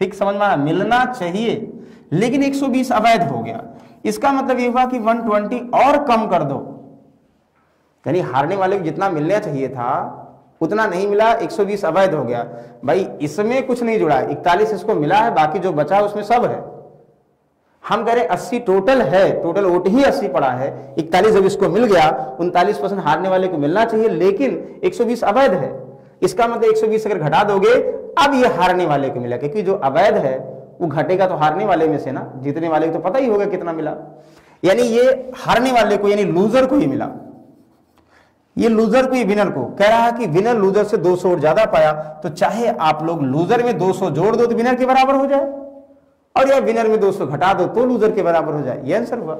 ठीक समझ में आया, मिलना चाहिए, लेकिन 120 अवैध हो गया, इसका मतलब ये हुआ कि 120 और कम कर दो, यानी हारने वाले को जितना मिलना चाहिए था उतना नहीं मिला, 120 अवैध हो गया। भाई इसमें कुछ नहीं जुड़ा है, 41 इसको मिला है, बाकी जो बचा है उसमें सब है। हम कह रहे 80 टोटल है, टोटल वोट ही 80 पड़ा है, 41 जब इसको मिल गया, 39% हारने वाले को मिलना चाहिए लेकिन 120 अवैध है, इसका मतलब 120 अगर घटा दोगे अब ये हारने वाले को मिला, क्योंकि जो अवैध है वो घटेगा तो हारने वाले में से ना, जीतने वाले को तो पता ही होगा कितना मिला, यानी ये हारने वाले को यानी लूजर को ही मिला, ये लूजर को ही विनर को, कह रहा है कि विनर लूजर से 200 वोट ज्यादा पाया, तो चाहे आप लोग लूजर में 200 जोड़ दो तो विनर के बराबर हो जाए, और या विनर में 200 घटा दो तो लूजर के बराबर हो जाए, ये आंसर हुआ।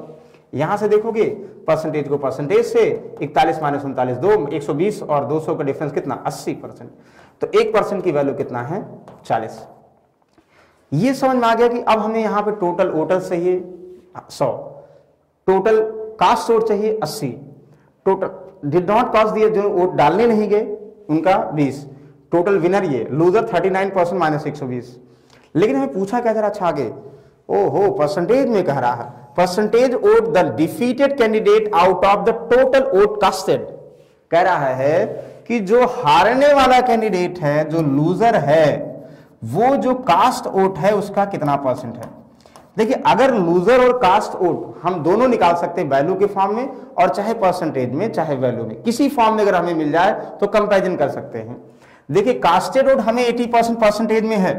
यहां से देखोगे परसेंटेज को परसेंटेज से 41 माइनस 39 दो 120 और 200 का डिफरेंस कितना 80%। तो 1% की वैल्यू कितना है 40। ये समझ में आ गया कि अब हमें यहाँ पे टोटल वोटर्स चाहिए 100, टोटल कास्ट वोट चाहिए 80, टोटल डिड नॉट कास्ट दिए जो वोट डालने नहीं गए उनका 20, टोटल विनर ये लूजर 39% माइनस 120। लेकिन हमें पूछा क्या जरा अच्छा आगे, ओहो परसेंटेज में कह रहा है percentage vote the defeated candidate out of the total vote casted. कह रहा है कि जो हारने वाला कैंडिडेट है जो लूजर है वो जो कास्ट वोट है उसका कितना परसेंट है। देखिए अगर लूजर और कास्ट वोट हम दोनों निकाल सकते हैं वैल्यू के फॉर्म में और चाहे परसेंटेज में चाहे वैल्यू में किसी फॉर्म में अगर हमें मिल जाए तो कंपैरिजन कर सकते हैं। देखिए कास्टेड वोट हमें 80% परसेंटेज में है,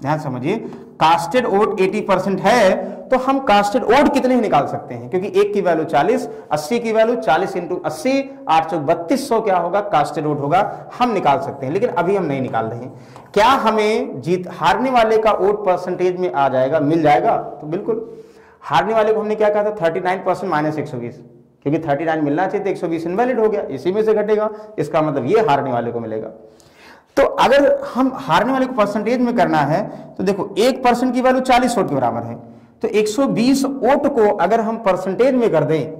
ध्यान समझिए कास्टेड वोट 80% है तो हम कास्टेड वोट कितने ही निकाल सकते हैं क्योंकि एक की वैल्यू 40, 80 की वैल्यू 40 इंटू 80 832 क्या होगा कास्टेड वोट होगा, हम निकाल सकते हैं। लेकिन अभी हम नहीं निकाल रहे हैं। क्या हमें जीत हारने वाले का वोट परसेंटेज में आ जाएगा मिल जाएगा तो बिल्कुल, हारने वाले को हमने क्या कहा था 39% माइनस 120 क्योंकि 39 मिलना चाहिए तो 120 इनवैलिड हो गया इसी में से घटेगा, इसका मतलब ये हारने वाले को मिलेगा। तो अगर हम हारने वाले को परसेंटेज में करना है तो देखो 1% की वैल्यू 40 वोट के बराबर है तो 120 वोट को अगर हम परसेंटेज में कर दें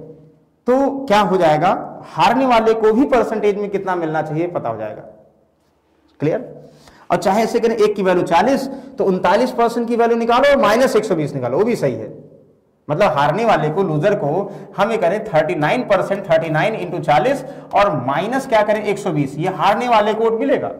तो क्या हो जाएगा हारने वाले को भी परसेंटेज में कितना मिलना चाहिए पता हो जाएगा। क्लियर। और चाहे ऐसे करें एक की वैल्यू 40 तो 39% की वैल्यू निकालो और माइनस 120 निकालो वो भी सही है। मतलब हारने वाले को लूजर को हमें करें 39% 39 इंटू 40 और माइनस क्या करें 120 ये हारने वाले को वोट मिलेगा।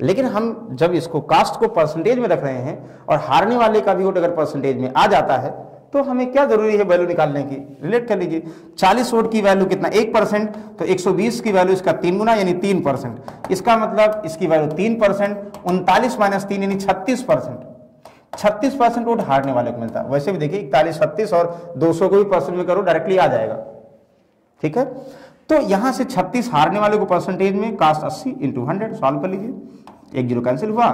लेकिन हम जब इसको कास्ट को परसेंटेज में रख रहे हैं और हारने वाले का भी वोट अगर परसेंटेज में आ जाता है तो हमें क्या जरूरी है वैल्यू निकालने की। रिलेट कर लीजिए 40 वोट की वैल्यू कितना 1% तो 120 की वैल्यू इसका 3 गुना यानी 3%। इसका मतलब इसकी वैल्यू 3% 39 माइनस 3 यानी 36%। 36% वोट हारने वाले को मिलता है। वैसे भी देखिए 41, 36 और 200 को भी परसेंट में करो डायरेक्टली आ जाएगा। ठीक है तो यहां से 36 हारने वाले को परसेंटेज में कास्ट 80 इंटू 100 सॉल्व कर लीजिए 1 0 कैंसिल हुआ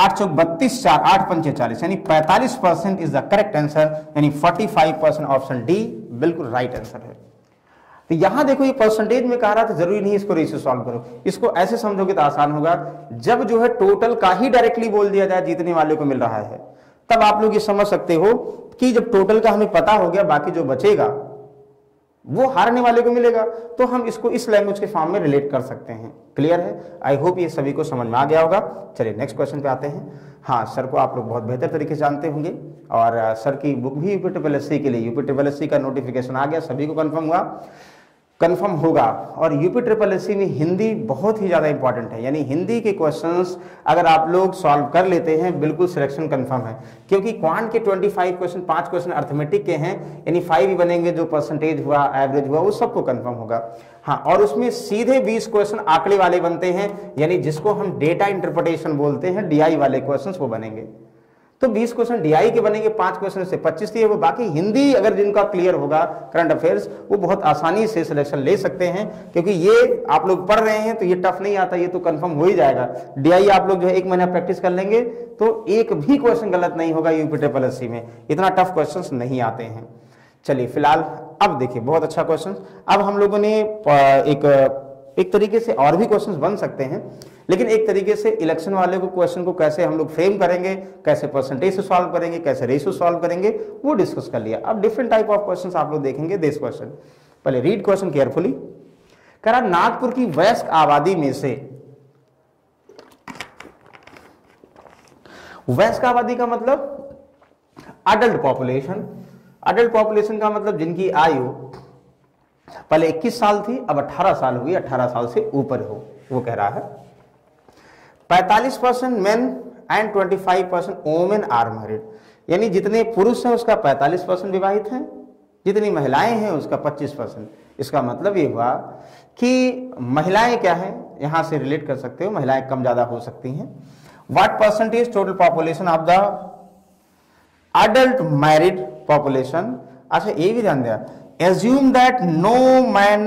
8 चौक 32 4 8 पंचे 40 यानी 45% इज द करेक्ट आंसर यानी 45% ऑप्शन डी बिल्कुल राइट आंसर है। तो यहां देखो ये परसेंटेज में कह रहा था जरूरी नहीं इसको रेशियो सॉल्व करो, इसको ऐसे समझोगे तो आसान होगा। जब जो है टोटल का ही डायरेक्टली बोल दिया जाए जीतने वाले को मिल रहा है तब आप लोग ये समझ सकते हो कि जब टोटल का हमें पता हो गया बाकी जो बचेगा वो हारने वाले को मिलेगा तो हम इसको इस लैंग्वेज के फॉर्म में रिलेट कर सकते हैं। क्लियर है। आई होप ये सभी को समझ में आ गया होगा। चलिए नेक्स्ट क्वेश्चन पे आते हैं। हाँ सर को आप लोग बहुत बेहतर तरीके से जानते होंगे और सर की बुक भी यूपी के लिए यूपी का नोटिफिकेशन आ गया सभी को कन्फर्म हुआ कन्फर्म होगा। और यूपी में हिंदी बहुत ही ज़्यादा इंपॉर्टेंट है यानी हिंदी के क्वेश्चंस अगर आप लोग सॉल्व कर लेते हैं बिल्कुल सिलेक्शन कन्फर्म है क्योंकि क्वांट के 25 क्वेश्चन 5 क्वेश्चन अर्थमेटिक के हैं यानी 5 ही बनेंगे जो परसेंटेज हुआ एवरेज हुआ वो सबको कन्फर्म होगा। हाँ और उसमें सीधे 20 क्वेश्चन आंकड़े वाले बनते हैं यानी जिसको हम डेटा इंटरप्रिटेशन बोलते हैं DI वाले क्वेश्चन वो बनेंगे। तो 20 क्वेश्चन DI के बनेंगे 5 क्वेश्चन से 25 दिए वो बाकी हिंदी अगर जिनका क्लियर होगा करंट अफेयर्स वो बहुत आसानी से सिलेक्शन ले सकते हैं क्योंकि ये आप लोग पढ़ रहे हैं तो ये टफ नहीं आता ये तो कंफर्म हो ही जाएगा। DI आप लोग जो है 1 महीना प्रैक्टिस कर लेंगे तो एक भी क्वेश्चन गलत नहीं होगा यूपी में, इतना टफ क्वेश्चन नहीं आते हैं। चलिए फिलहाल अब देखिए बहुत अच्छा क्वेश्चन। अब हम लोगों ने एक तरीके से और भी क्वेश्चंस बन सकते हैं लेकिन एक तरीके से इलेक्शन वाले को क्वेश्चन को कैसे हम लोग फ्रेम करेंगे कैसे परसेंटेज से सॉल्व करेंगे कैसे रेशियो सॉल्व करेंगे वो डिस्कस कर लिया। अब डिफरेंट टाइप ऑफ क्वेश्चंस आप लोग देखेंगे। दिस क्वेश्चन पहले रीड क्वेश्चन केयरफुली। कह रहा नागपुर की वयस्क आबादी में से, वयस्क आबादी का मतलब अडल्ट पॉपुलेशन, अडल्ट पॉपुलेशन का मतलब जिनकी आयु पहले 21 साल थी अब 18 साल हुई 18 साल से ऊपर हो, वो कह रहा है 45% men and 25% women are married यानी जितने पुरुष हैं उसका 45% विवाहित हैं जितनी महिलाएं हैं उसका 25%। इसका मतलब ये हुआ कि महिलाएं क्या है यहां से रिलेट कर सकते हो महिलाएं कम ज्यादा हो सकती हैं। What percentage total population of the adult married population. अच्छा ये भी ध्यान दिया Assume that no man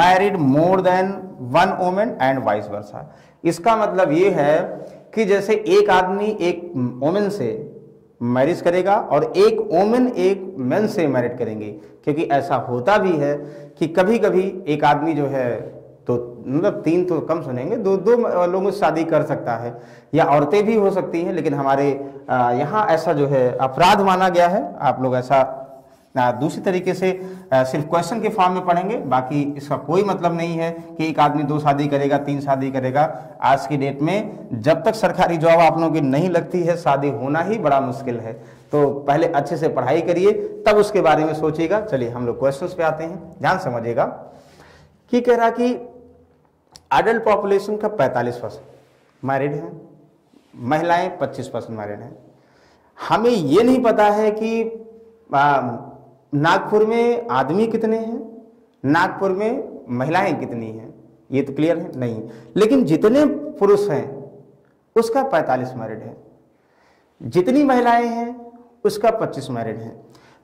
married more than one woman and vice versa। इसका मतलब ये है कि जैसे एक आदमी एक वोमेन से मैरिज करेगा और एक वोमेन एक मैन से मैरिज करेंगे, क्योंकि ऐसा होता भी है कि कभी कभी एक आदमी जो है तो मतलब तीन तो कम सुनेंगे, दो लोगों से शादी कर सकता है या औरतें भी हो सकती हैं, लेकिन हमारे यहाँ ऐसा जो है अपराध माना गया है। आप लोग ऐसा दूसरी तरीके से सिर्फ क्वेश्चन के फॉर्म में पढ़ेंगे, बाकी इसका कोई मतलब नहीं है कि एक आदमी दो शादी करेगा, तीन शादी करेगा। आज की डेट में जब तक सरकारी जॉब आप लोगों की नहीं लगती है, शादी होना ही बड़ा मुश्किल है। तो पहले अच्छे से पढ़ाई करिए, तब उसके बारे में सोचिएगा। चलिए हम लोग क्वेश्चन पे आते हैं, ध्यान समझिएगा। कि कह रहा कि अडल्ट पॉपुलेशन का 45% मैरिड है, महिलाएं 25% मैरिड हैं। हमें ये नहीं पता है कि नागपुर में आदमी कितने हैं, नागपुर में महिलाएं कितनी हैं, ये तो क्लियर है नहीं। लेकिन जितने पुरुष हैं उसका 45 मैरिड है, जितनी महिलाएं हैं उसका 25 मैरिड है।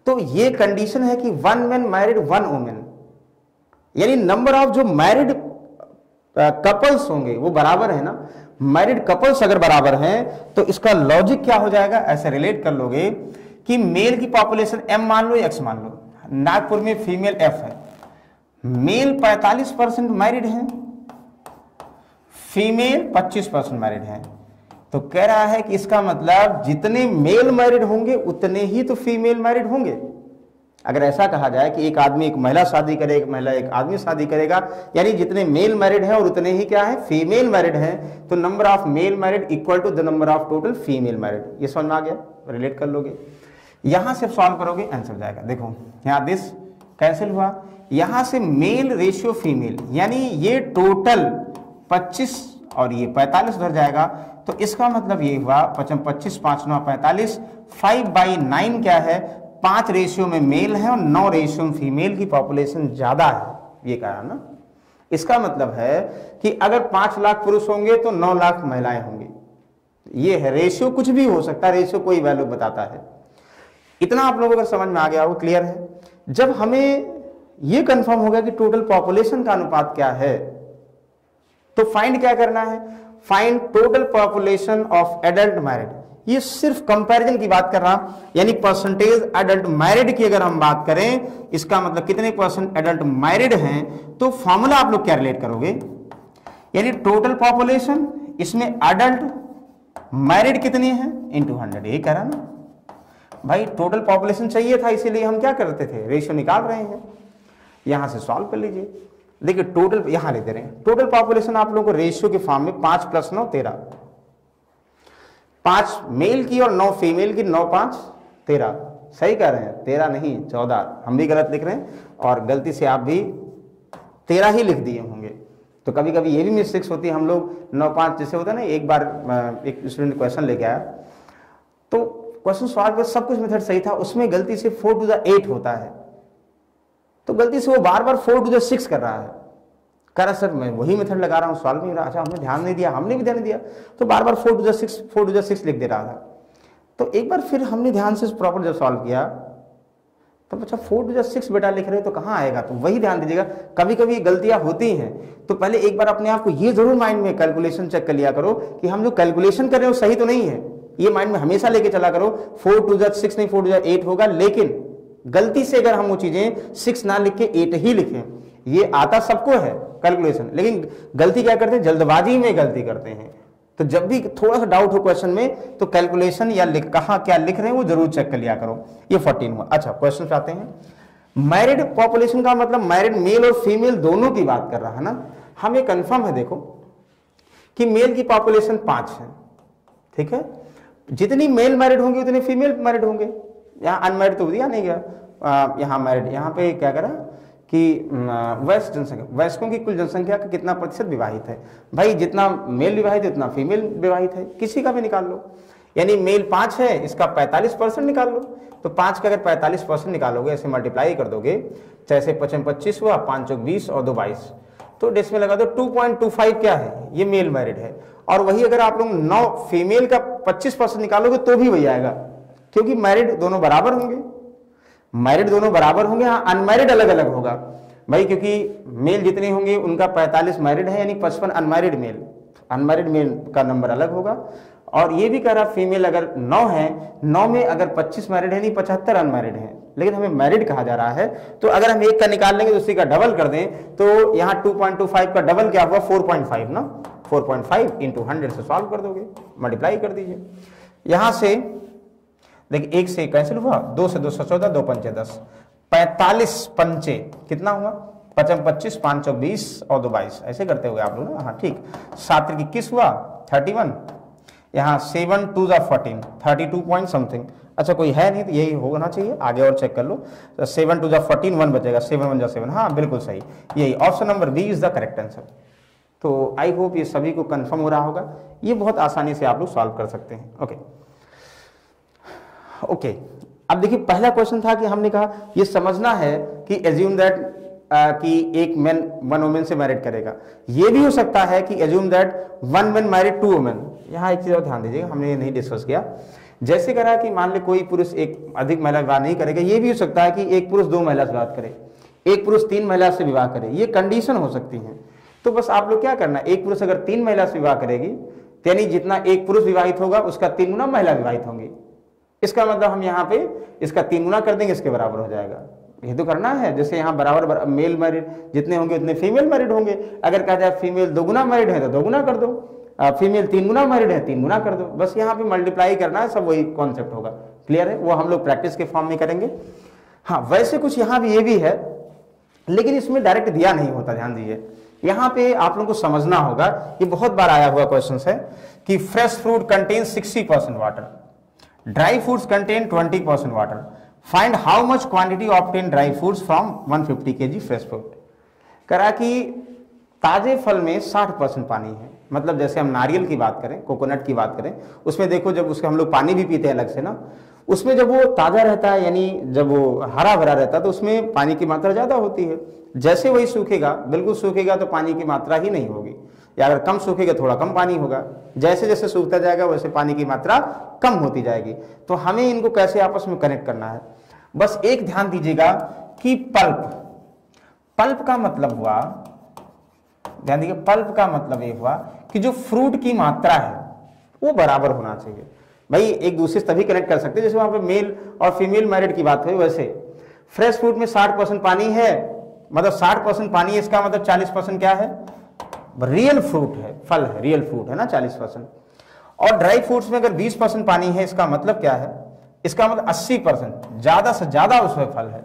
तो ये कंडीशन है कि one man married one women, यानी नंबर ऑफ जो मैरिड कपल्स होंगे वो बराबर है ना। मैरिड कपल्स अगर बराबर हैं तो इसका लॉजिक क्या हो जाएगा, ऐसे रिलेट कर लोगे कि मेल की पॉपुलेशन एम मान लो, एक्स मान लो, नागपुर में फीमेल एफ है। मेल 45% मैरिड है, फीमेल 25% मैरिड है। तो कह रहा है कि इसका मतलब जितने मेल मैरिड होंगे उतने ही तो फीमेल मैरिड होंगे। अगर ऐसा कहा जाए कि एक आदमी एक महिला शादी करे, एक महिला एक आदमी शादी करेगा, यानी जितने मेल मैरिड हैं और उतने ही क्या है, फीमेल मैरिड हैं। तो number of male married equal to the number of total female married, ये समझ में आ गया, रिलेट कर लोगे। यहां से सॉल्व करोगे आंसर जाएगा। देखो यहाँ दिस कैंसिल हुआ, यहाँ से मेल रेशियो फीमेल, यानी ये टोटल 25 और ये 45 उधर जाएगा। तो इसका मतलब ये हुआ 25 5 9 45, 5/9 क्या है, 5 रेशियो में मेल है और 9 रेशियो में फीमेल की पॉपुलेशन ज्यादा है, ये कहा ना। इसका मतलब है कि अगर 5 लाख पुरुष होंगे तो 9 लाख महिलाएं होंगी, ये है रेशियो। कुछ भी हो सकता है, रेशियो कोई वैल्यू बताता है। इतना आप लोगों को समझ में आ गया हो, क्लियर है। जब हमें ये कंफर्म होगा कि टोटल पॉपुलेशन का अनुपात क्या है, तो फाइंड क्या करना है, find total population of adult married. ये सिर्फ कंपैरिजन की बात कर रहा, यानी परसेंटेज एडल्ट मैरिड की अगर हम बात करें, इसका मतलब कितने परसेंट एडल्ट मैरिड हैं। तो फॉर्मूला आप लोग क्या रिलेट करोगे, यानी टोटल पॉपुलेशन, इसमें एडल्ट मैरिड कितने हैं इंटू 100, ये कह रहा ना भाई। टोटल पॉपुलेशन चाहिए था, इसीलिए हम क्या करते थे, रेशियो निकाल रहे हैं। यहां से सॉल्व कर लीजिए, देखिए टोटल यहां लेते रहे, टोटल पॉपुलेशन आप लोगों को रेशियो के फॉर्म में 5 + 9 13, 5 मेल की और 9 फीमेल की, 9 5 13, सही कह रहे हैं, 13 नहीं 14, हम भी गलत लिख रहे हैं और गलती से आप भी 13 ही लिख दिए होंगे। तो कभी कभी ये भी मिस्टेक्स होती है, हम लोग 9 5 जैसे होता है ना। एक बार एक स्टूडेंट क्वेश्चन लेके आया, तो क्वेश्चन सॉल्व पर सब कुछ मेथड सही था, उसमें गलती से 4 ^ 8 होता है, तो गलती से वो बार बार 4 ^ 6 कर रहा है। करा सर मैं वही मेथड लगा रहा हूँ, सॉल्व नहीं हो रहा। अच्छा हमने ध्यान नहीं दिया, हमने भी ध्यान नहीं दिया, तो बार बार 4 ^ 6 लिख दे रहा था। तो एक बार फिर हमने ध्यान से प्रॉपर जब सॉल्व किया, तो अच्छा 4 ^ 6 बेटा लिख रहे हो तो कहाँ आएगा, तो वही ध्यान दीजिएगा। कभी कभी गलतियाँ होती हैं, तो पहले एक बार अपने आप को ये जरूर माइंड में कैलकुलेशन चेक कर लिया करो कि हम जो कैलकुलेशन कर रहे हो सही तो नहीं है। ये माइंड में हमेशा लेके चला करो, 4 ^ 6 नहीं 4 ^ 8 होगा, लेकिन गलती से अगर हम वो चीज़ें 6 ना लिख के 8 ही लिखें। ये आता सबको है कैलकुलेशन, लेकिन गलती क्या करते हैं, जल्दबाजी में गलती करते हैं। तो जब भी थोड़ा सा डाउट हो क्वेश्चन में, तो कैलकुलेशन या कहाँ क्या लिख रहे हैं वो जरूर चेक कर लिया करो। ये 14 हुआ। अच्छा क्वेश्चन पे आते हैं, मैरिड पॉपुलेशन का मतलब मैरिड मेल और फीमेल दोनों की बात कर रहा है ना। हमें कन्फर्म है, देखो कि मेल की पॉपुलेशन 5 है, ठीक है, जितनी मेल मैरिड होंगे उतने फीमेल मैरिड होंगे। यहाँ अनमैरिड तो दिया नहीं गया, यहाँ मैरिड, यहाँ पे क्या करा कि वयस्क जनसंख्या, वयस्कों की कुल जनसंख्या का कितना प्रतिशत विवाहित है। भाई जितना मेल विवाहित है उतना फीमेल विवाहित है, किसी का भी निकाल लो। यानी मेल 5 है, इसका 45% निकाल लो, तो 5 का अगर 45% निकालोगे, ऐसे मल्टीप्लाई कर दोगे, 6 × 5 = 25 हुआ, 5 × 20 और 2 × 22, तो डेसिमल लगा दो, 2.25 क्या है, ये मेल मैरिड है। और वही अगर आप लोग 9 फीमेल का 25% निकालोगे तो भी वही आएगा, क्योंकि मैरिड दोनों बराबर होंगे, मैरिड दोनों बराबर होंगे। हाँ अनमैरिड अलग अलग होगा भाई, क्योंकि मेल जितने होंगे उनका 45 मैरिड है, यानी 55 अनमैरिड मेल, अनमैरिड मेल का नंबर अलग होगा और ये भी कह रहा फीमेल अगर 9 है, 9 में अगर 25 मैरिड है नहीं 75 अनमैरिड है, लेकिन हमें मैरिड कहा जा रहा है, तो अगर हम एक का निकाल लेंगे तो उसी का डबल कर दें तो यहाँ 2.25 का डबल क्या हुआ 4.5 ना, 4.5 इंटू 100 से सॉल्व कर दोगे, मल्टीप्लाई कर दीजिए। यहाँ से देखिए एक से कैंसिल हुआ, 2 से 2 14, 2 पंचे 10, 45 पंचे कितना हुआ 25, 5 20 और 22 ऐसे करते हुए आप लोग ना, हाँ ठीक। 7 21 हुआ 31, यहाँ 7 2 14, 32 पॉइंट समथिंग। अच्छा कोई है नहीं तो यही होना चाहिए, आगे और चेक कर लो। 7 2 14, 1 बचेगा, 7 1 7, हाँ बिल्कुल सही, यही option number B is the correct answer. तो आई होप ये सभी को कन्फर्म हो रहा होगा, ये बहुत आसानी से आप लोग सॉल्व कर सकते हैं। ओके, अब देखिए पहला क्वेश्चन था कि हमने कहा ये समझना है कि एज्यूम दैट कि एक मैन 1 वुमेन से मैरिड करेगा, ये भी हो सकता है कि assume that 1 man married 2 women. यहाँ एक चीज़ और ध्यान दीजिएगा, हमने ये नहीं डिस्कस किया। जैसे करा कि मान ले कोई पुरुष एक अधिक महिला विवाह नहीं करेगा, ये भी हो सकता है कि एक पुरुष 2 महिला से विवाह करे, एक पुरुष 3 महिला से विवाह करे, ये कंडीशन हो सकती है। तो बस आप लोग क्या करना, एक पुरुष अगर 3 महिला से विवाह करेगी यानी जितना एक पुरुष विवाहित होगा उसका 3 गुना महिला विवाहित होंगी, इसका मतलब हम यहाँ पे इसका 3 गुना कर देंगे, इसके बराबर हो जाएगा। ये तो करना है, जैसे यहाँ बराबर मेल मैरिड जितने होंगे उतने फीमेल मैरिड होंगे। अगर कहा जाए फीमेल 2 गुना मैरिड है तो 2 गुना कर दो, फीमेल 3 गुना मैरिड है 3 गुना कर दो, बस यहाँ पे मल्टीप्लाई करना है, सब वही कॉन्सेप्ट होगा। क्लियर है, वो हम लोग प्रैक्टिस के फॉर्म में करेंगे। हाँ वैसे कुछ यहाँ भी ये भी है, लेकिन इसमें डायरेक्ट दिया नहीं होता, ध्यान दीजिए। यहाँ पे आप लोगों को समझना होगा, ये बहुत बार आया हुआ क्वेश्चन है कि fresh fruit contain 60% water, dry fruits contain 20% water, find how much quantity obtain dry fruits from 150 kg fresh fruit. करा कि ताजे फल में 60% पानी है, मतलब जैसे हम नारियल की बात करें, कोकोनट की बात करें, उसमें देखो जब उसके हम लोग पानी भी पीते हैं अलग से ना, उसमें जब वो ताज़ा रहता है यानी जब वो हरा भरा रहता है तो उसमें पानी की मात्रा ज़्यादा होती है। जैसे वही सूखेगा, बिल्कुल सूखेगा तो पानी की मात्रा ही नहीं होगी, या अगर कम सूखेगा थोड़ा कम पानी होगा। जैसे जैसे सूखता जाएगा वैसे पानी की मात्रा कम होती जाएगी। तो हमें इनको कैसे आपस में कनेक्ट करना है, बस एक ध्यान दीजिएगा कि पल्प का मतलब हुआ, ध्यान दीजिए, पल्प का मतलब ये हुआ कि जो फ्रूट की मात्रा है वो बराबर होना चाहिए। भाई एक दूसरे से तभी कनेक्ट कर सकते हैं, जैसे वहां पे मेल और फीमेल मैरिड की बात हुई, वैसे फ्रेश फ्रूट में 60% पानी है, मतलब 60% पानी है, इसका मतलब 40% क्या है, रियल फ्रूट है, फल है, रियल फ्रूट है ना 40%। और ड्राई फ्रूट्स में अगर 20% पानी है, इसका मतलब क्या है, इसका मतलब 80%, ज्यादा से ज्यादा उसमें फल है।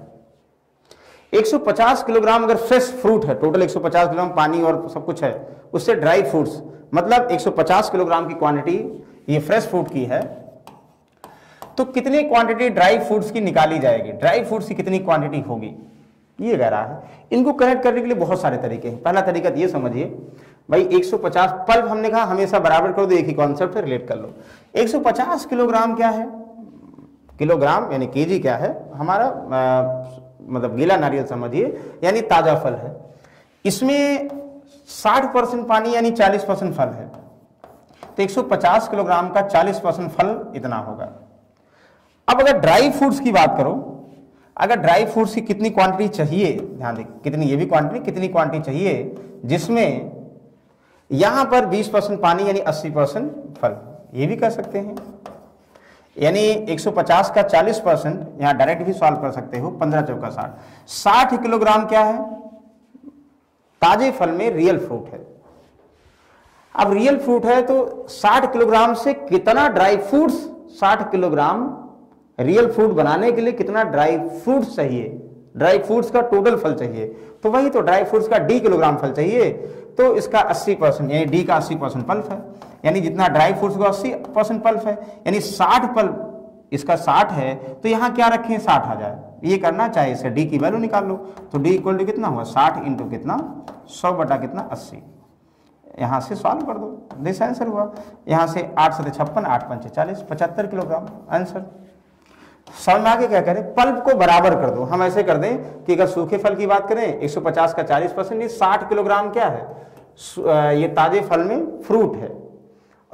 150 किलोग्राम अगर फ्रेश फ्रूट है, टोटल 150 किलोग्राम पानी और सब कुछ है, उससे ड्राई फ्रूट्स मतलब 150 किलोग्राम की क्वांटिटी ये फ्रेश फ्रूट की है, तो कितनी क्वांटिटी ड्राई फ्रूट्स की निकाली जाएगी, ड्राई फ्रूट्स की कितनी क्वांटिटी होगी, ये कह रहा है। इनको कनेक्ट करने के लिए बहुत सारे तरीके हैं। पहला तरीका ये समझिए भाई, 150 पल्प हमने कहा हमेशा बराबर कर दो, एक ही कॉन्सेप्ट रिलेट कर लो। 150 किलोग्राम क्या है, किलोग्राम यानी केजी क्या है हमारा, मतलब गीला नारियल समझिए, यानी ताजा फल है। इसमें 60% पानी यानी 40% फल है, तो 150 किलोग्राम का 40% फल इतना होगा। अब अगर ड्राई फ्रूट्स की बात करो, अगर ड्राई फ्रूट्स की कितनी क्वांटिटी चाहिए, ध्यान दें कितनी, ये भी क्वांटिटी, कितनी क्वांटिटी चाहिए, जिसमें यहाँ पर 20% पानी यानी 80% फल, ये भी कर सकते हैं। यानी 150 का 40%, यहाँ डायरेक्ट भी सॉल्व कर सकते हो, 15 चौका 60, 60 किलोग्राम क्या है, ताजे फल में रियल फ्रूट है। अब रियल फ्रूट है तो 60 किलोग्राम से कितना dry fruits, 60 kilogram real fruit बनाने के लिए कितना ड्राई फ्रूट्स चाहिए, ड्राई फ्रूट्स का टोटल फल चाहिए, तो वही तो ड्राई फ्रूट्स का D किलोग्राम फल चाहिए, तो इसका 80% यानी D का 80% पल्प है, यानी जितना ड्राई फ्रूट्स का 80% पल्प है, यानी 60 पल्प, इसका 60 है तो यहाँ क्या रखें 60 आ जाए, ये करना चाहिए। इससे D की वैल्यू निकाल लो, तो D इक्वल टू कितना हुआ 60 इंटू कितना 100 बटा कितना 80, यहाँ से सॉल्व कर दो, दिस आंसर हुआ। यहाँ से 8 से 56, 8 5 40, 75 किलोग्राम आंसर। समझ में आके क्या करें, पल्प को बराबर कर दो, हम ऐसे कर दें कि अगर सूखे फल की बात करें 150 का 40% ये 60 किलोग्राम क्या है, ये ताजे फल में फ्रूट है,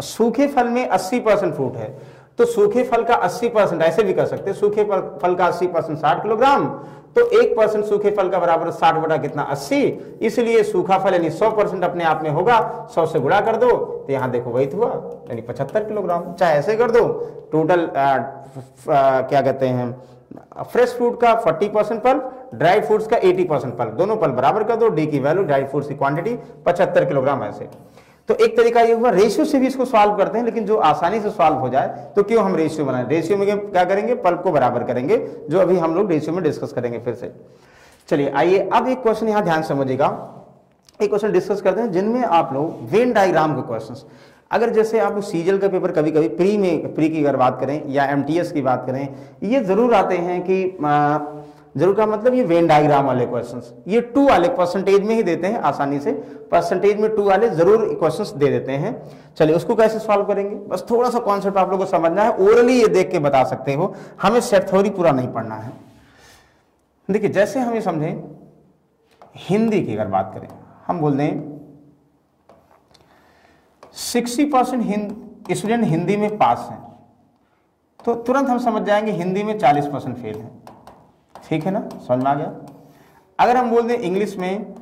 सूखे फल में 80% फ्रूट है, तो सूखे फल का 80%, ऐसे भी कर सकते, सूखे फल का 80% 60 किलोग्राम, तो 1% सूखे फल का बराबर 60 बटा कितना 80, इसलिए सूखा फल यानी 100% अपने आप में होगा। 100 से गुणा कर दो तो यहाँ देखो वही हुआ यानी 75 किलोग्राम। चाहे ऐसे कर दो टोटल क्या कहते हैं फ्रेश फ्रूट का 40% पल्प, ड्राई फ्रूट्स का 80% पल्प, दोनों पल्प बराबर कर दो, डी की वैल्यू ड्राई फ्रूट्स की क्वांटिटी 75 किलोग्राम। ऐसे तो एक तरीका ये हुआ। रेशियो से भी इसको सॉल्व करते हैं, लेकिन जो आसानी से सॉल्व हो जाए तो क्यों हम रेशियो बनाएं। रेशियो में क्या करेंगे, पल्प को बराबर करेंगे, जो अभी हम लोग रेशियो में डिस्कस करेंगे फिर से। चलिए आइए अब एक क्वेश्चन यहाँ ध्यान समझिएगा, एक क्वेश्चन डिस्कस करते हैं जिनमें आप लोग वेन डायग्राम के क्वेश्चन, अगर जैसे आप सीजल का पेपर कभी कभी प्री की अगर बात करें या एमटीएस की बात करें, ये जरूर आते हैं कि जरूर का मतलब ये वेन डायग्राम वाले क्वेश्चंस, ये 2 वाले परसेंटेज में ही देते हैं, आसानी से परसेंटेज में 2 वाले जरूर क्वेश्चंस दे देते हैं। चलिए उसको कैसे सॉल्व करेंगे, बस थोड़ा सा कॉन्सेप्ट आप लोगों को समझना है, ओरली ये देख के बता सकते हो, हमें सेट थ्योरी पूरा नहीं पढ़ना है। देखिए जैसे हम ये समझें, हिंदी की अगर बात करें हम बोल दें 60% स्टूडेंट हिंदी में पास हैं, तो तुरंत हम समझ जाएंगे हिंदी में 40% फेल हैं, ठीक है ना, समझ में आ गया। अगर हम बोल दें इंग्लिश में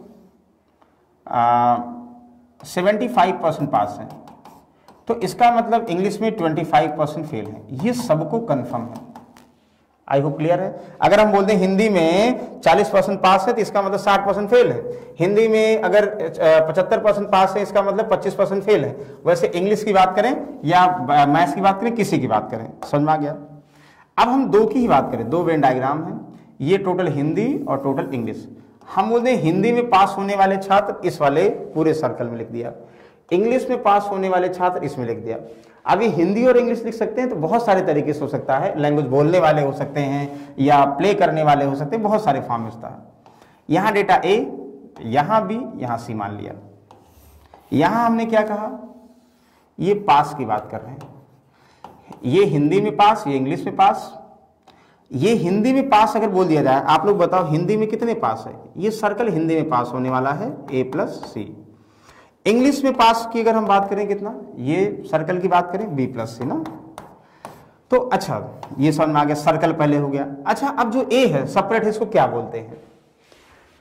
75% पास हैं, तो इसका मतलब इंग्लिश में 25% फेल हैं, ये सबको कंफर्म है। आई होप क्लियर है। अगर हम बोल दें हिंदी में 40% पास है तो इसका मतलब 60% फेल है, हिंदी में अगर 75% पास है इसका मतलब 25% फेल है। वैसे इंग्लिश की बात करें या मैथ्स की बात करें, किसी की बात करें, समझ में आ गया। अब हम 2 की ही बात करें, 2 वेन डायग्राम है, ये टोटल हिंदी और टोटल इंग्लिश। हम बोलते हैं हिंदी में पास होने वाले छात्र इस वाले पूरे सर्कल में लिख दिया, इंग्लिश में पास होने वाले छात्र इसमें लिख दिया। अभी हिंदी और इंग्लिश लिख सकते हैं तो बहुत सारे तरीके से हो सकता है, लैंग्वेज बोलने वाले हो सकते हैं या प्ले करने वाले हो सकते हैं, बहुत सारे फॉर्म होता है। यहाँ डेटा ए, यहाँ बी, यहाँ सी मान लिया। यहाँ हमने क्या कहा, ये पास की बात कर रहे हैं, ये हिंदी में पास, ये इंग्लिश में पास। ये हिंदी में पास अगर बोल दिया जाए, आप लोग बताओ हिंदी में कितने पास है, ये सर्कल हिंदी में पास होने वाला है A+C। इंग्लिश में पास की अगर हम बात करें कितना, ये सर्कल की बात करें B+C ना। तो अच्छा ये समझ में आ गया, सर्कल पहले हो गया। अच्छा अब जो A है सेपरेट है, इसको क्या बोलते हैं,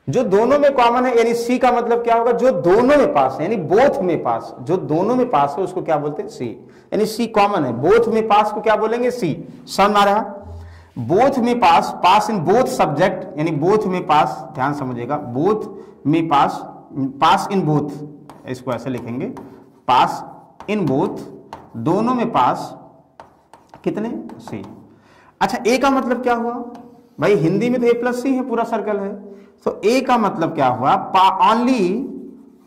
जो दोनों में कॉमन है, यानी C का मतलब क्या होगा, जो दोनों में पास है यानी बोथ में पास, जो दोनों में पास है उसको क्या बोलते हैं C, यानी C कॉमन है, बोथ में पास को क्या बोलेंगे C। समझ आ रहा, बोथ में pass, pass in both subject यानी बोथ में पास, ध्यान समझिएगा, बोथ में पास, पास इन बोथ, इसको ऐसे लिखेंगे, पास इन बोथ, दोनों में पास कितने C। अच्छा A का मतलब क्या हुआ भाई, हिंदी में तो A+C है, पूरा सर्कल है, तो A का मतलब क्या हुआ, only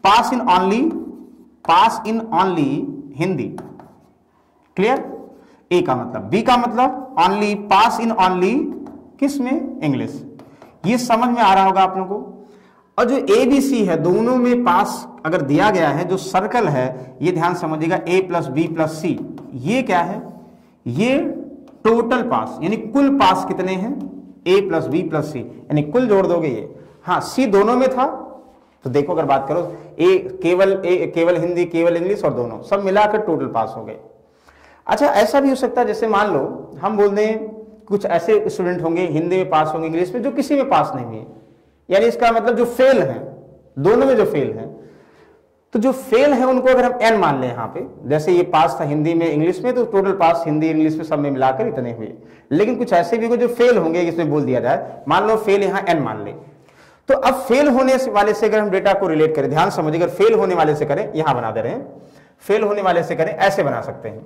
pass in, only pass in only Hindi, clear A का मतलब। B का मतलब ऑनली पास इन ऑनली किस में, इंग्लिश। ये समझ में आ रहा होगा आप लोगों को। और जो ABC है, दोनों में पास अगर दिया गया है, जो सर्कल है ये ध्यान समझिएगा A+B+C, ये क्या है, ये टोटल पास यानी कुल पास कितने हैं, A+B+C यानी कुल जोड़ दोगे ये। हाँ C दोनों में था, तो देखो अगर बात करो केवल हिंदी, केवल इंग्लिश और दोनों, सब मिलाकर टोटल पास हो गए। अच्छा ऐसा भी हो सकता है, जैसे मान लो हम बोल दें कुछ ऐसे स्टूडेंट होंगे हिंदी में पास होंगे, इंग्लिश में, जो किसी में पास नहीं हुए, यानी इसका मतलब जो फेल हैं, दोनों में जो फेल हैं, तो जो फेल हैं उनको अगर हम n मान लें यहाँ पे, जैसे ये पास था हिंदी में इंग्लिश में, तो टोटल पास हिंदी इंग्लिश में सब में मिलाकर इतने हुए। लेकिन कुछ ऐसे भी हो जो फेल होंगे, इसमें बोल दिया जाए मान लो फेल, यहाँ n मान लें, तो अब फेल होने वाले से अगर हम डेटा को रिलेट करें, ध्यान समझिए, अगर फेल होने वाले से करें, यहाँ बना दे रहे हैं, फेल होने वाले से करें ऐसे बना सकते हैं,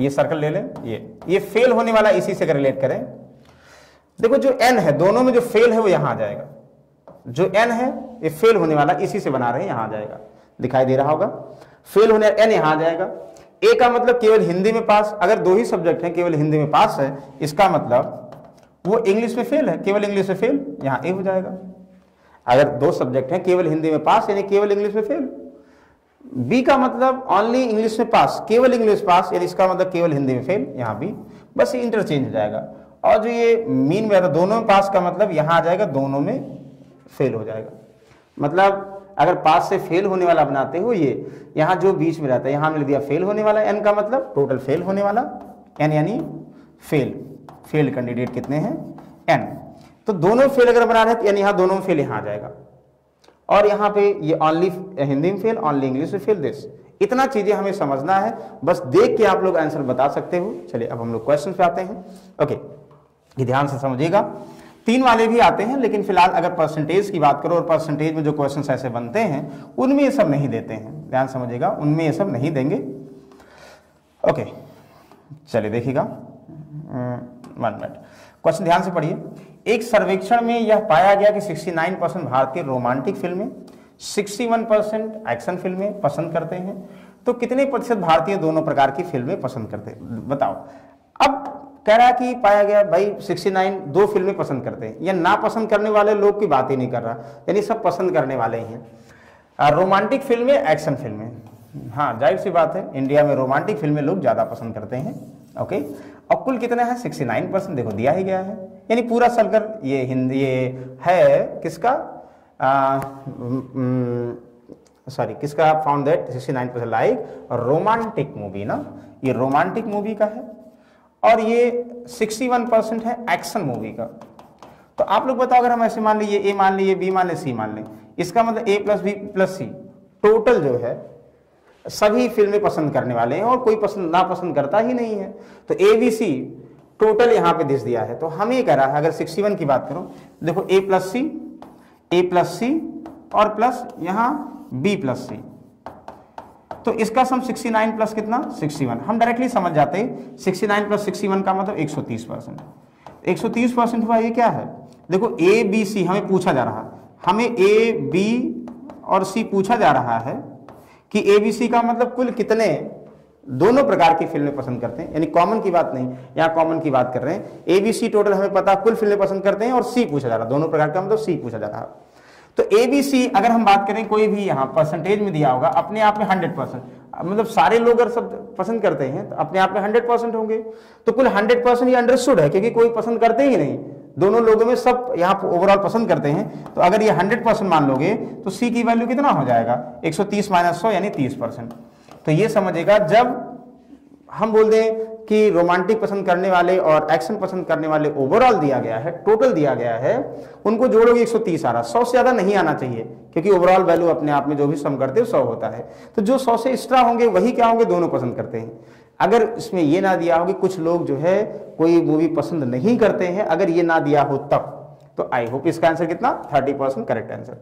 ये सर्कल ले लें, ये फेल होने वाला इसी से रिलेट करें। देखो जो n है दोनों में जो फेल है वो यहां आ जाएगा, जो n है ये फेल होने वाला इसी से बना रहे हैं, यहां आ जाएगा, दिखाई दे रहा होगा, फेल होने n यहां आ जाएगा। A का मतलब केवल हिंदी में पास, अगर 2 ही सब्जेक्ट हैं केवल हिंदी में पास है, इसका मतलब वो इंग्लिश में फेल है, केवल इंग्लिश में फेल, यहाँ A हो जाएगा। अगर 2 सब्जेक्ट हैं केवल हिंदी में पास यानी केवल इंग्लिश में फेल। B का मतलब ऑनली इंग्लिश में पास, केवल इंग्लिश पास, यानी इसका मतलब केवल हिंदी में फेल, यहाँ भी बस ये इंटरचेंज हो जाएगा। और जो ये मीन में आता दोनों में पास का मतलब यहाँ आ जाएगा, दोनों में फेल हो जाएगा। मतलब अगर पास से फेल होने वाला बनाते हो, ये यहाँ जो बीच में रहता है यहाँ लिख दिया फेल होने वाला, n का मतलब टोटल फेल होने वाला, n यानी फेल, फेल कैंडिडेट कितने हैं n। तो दोनों फेल अगर बना रहे तो यानी यहाँ दोनों में फेल यहाँ आ जाएगा, और यहाँ पे ये ऑनली हिंदी में फेल, ऑनली इंग्लिश में फेल दिस। इतना चीजें हमें समझना है, बस देख के आप लोग आंसर बता सकते हो। चलिए अब हम लोग क्वेश्चन पे आते हैं। ओके, ध्यान से समझिएगा, तीन वाले भी आते हैं, लेकिन फिलहाल अगर परसेंटेज की बात करो और परसेंटेज में जो क्वेश्चन ऐसे बनते हैं उनमें ये सब नहीं देते हैं, ध्यान समझिएगा, उनमें ये सब नहीं देंगे। ओके चलिए देखिएगा, 1 मिनट क्वेश्चन ध्यान से पढ़िए। एक सर्वेक्षण में यह पाया गया कि 69% भारतीय रोमांटिक फिल्में, 61% एक्शन फिल्में पसंद करते हैं, तो कितने प्रतिशत भारतीय दोनों प्रकार की फिल्में पसंद करते हैं बताओ। अब कह रहा कि पाया गया भाई 69 दो फिल्में पसंद करते हैं, या ना पसंद करने वाले लोग की बात ही नहीं कर रहा, यानी सब पसंद करने वाले ही हैं रोमांटिक फिल्में, एक्शन फिल्में। हाँ जाहिर सी बात है, इंडिया में रोमांटिक फिल्में लोग ज़्यादा पसंद करते हैं। ओके, और कुल कितना है 69%, देखो दिया ही गया है, यानी पूरा सलकर ये हिंदी ये है किसका, सॉरी किसका found that 69% like romantic movie ना, ये रोमांटिक मूवी का है, और ये 61% है एक्शन मूवी का। तो आप लोग बताओ, अगर हम ऐसे मान लीजिए, ए मान लीजिए, बी मान लें, सी मान लें, इसका मतलब A+B+C टोटल जो है सभी फिल्में पसंद करने वाले हैं, और कोई पसंद ना पसंद करता ही नहीं है। तो ABC टोटल यहाँ पे दिस दिया है। तो हम ये कह रहा है, अगर 61 की बात करो, देखो A+C और प्लस यहाँ B+C, तो इसका सम 69 प्लस कितना 61। हम डायरेक्टली समझ जाते हैं 69 प्लस 61 का मतलब 130%। 130% हुआ, ये क्या है देखो, A B C हमें पूछा जा रहा है, हमें A B और C पूछा जा रहा है कि ABC का मतलब कुल कितने दोनों प्रकार की फिल्में पसंद करते हैं, यानी कॉमन की बात नहीं, यहाँ कॉमन की बात कर रहे हैं। ABC टोटल हमें पता कुल फिल्में पसंद करते हैं, और C पूछा जा रहा है, दोनों प्रकार का मतलब C पूछा जा रहा है। तो ABC अगर हम बात करें, कोई भी यहाँ परसेंटेज में दिया होगा, अपने आप में 100% मतलब सारे लोग अगर सब पसंद करते हैं तो अपने आप में 100% होंगे, तो कुल 100% ये अंडरस्टूड है, क्योंकि कोई पसंद करते ही नहीं, दोनों लोगों में सब यहाँ ओवरऑल पसंद करते हैं। तो अगर ये 100% मान लोगे तो C की वैल्यू कितना हो जाएगा 130 - 100 यानी 30%। तो ये समझेगा, जब हम बोल दें कि रोमांटिक पसंद करने वाले और एक्शन पसंद करने वाले ओवरऑल दिया गया है, टोटल दिया गया है, उनको जोड़ोगे 130 आ रहा, 100 से ज़्यादा नहीं आना चाहिए, क्योंकि ओवरऑल वैल्यू अपने आप में जो भी सम करते हैं 100 होता है। तो जो 100 से एक्स्ट्रा होंगे वही क्या होंगे, दोनों पसंद करते हैं। अगर इसमें यह ना दिया हो कि कुछ लोग जो है कोई मूवी पसंद नहीं करते हैं, अगर ये ना दिया हो तब, तो आई होप इसका आंसर कितना 30% करेक्ट आंसर।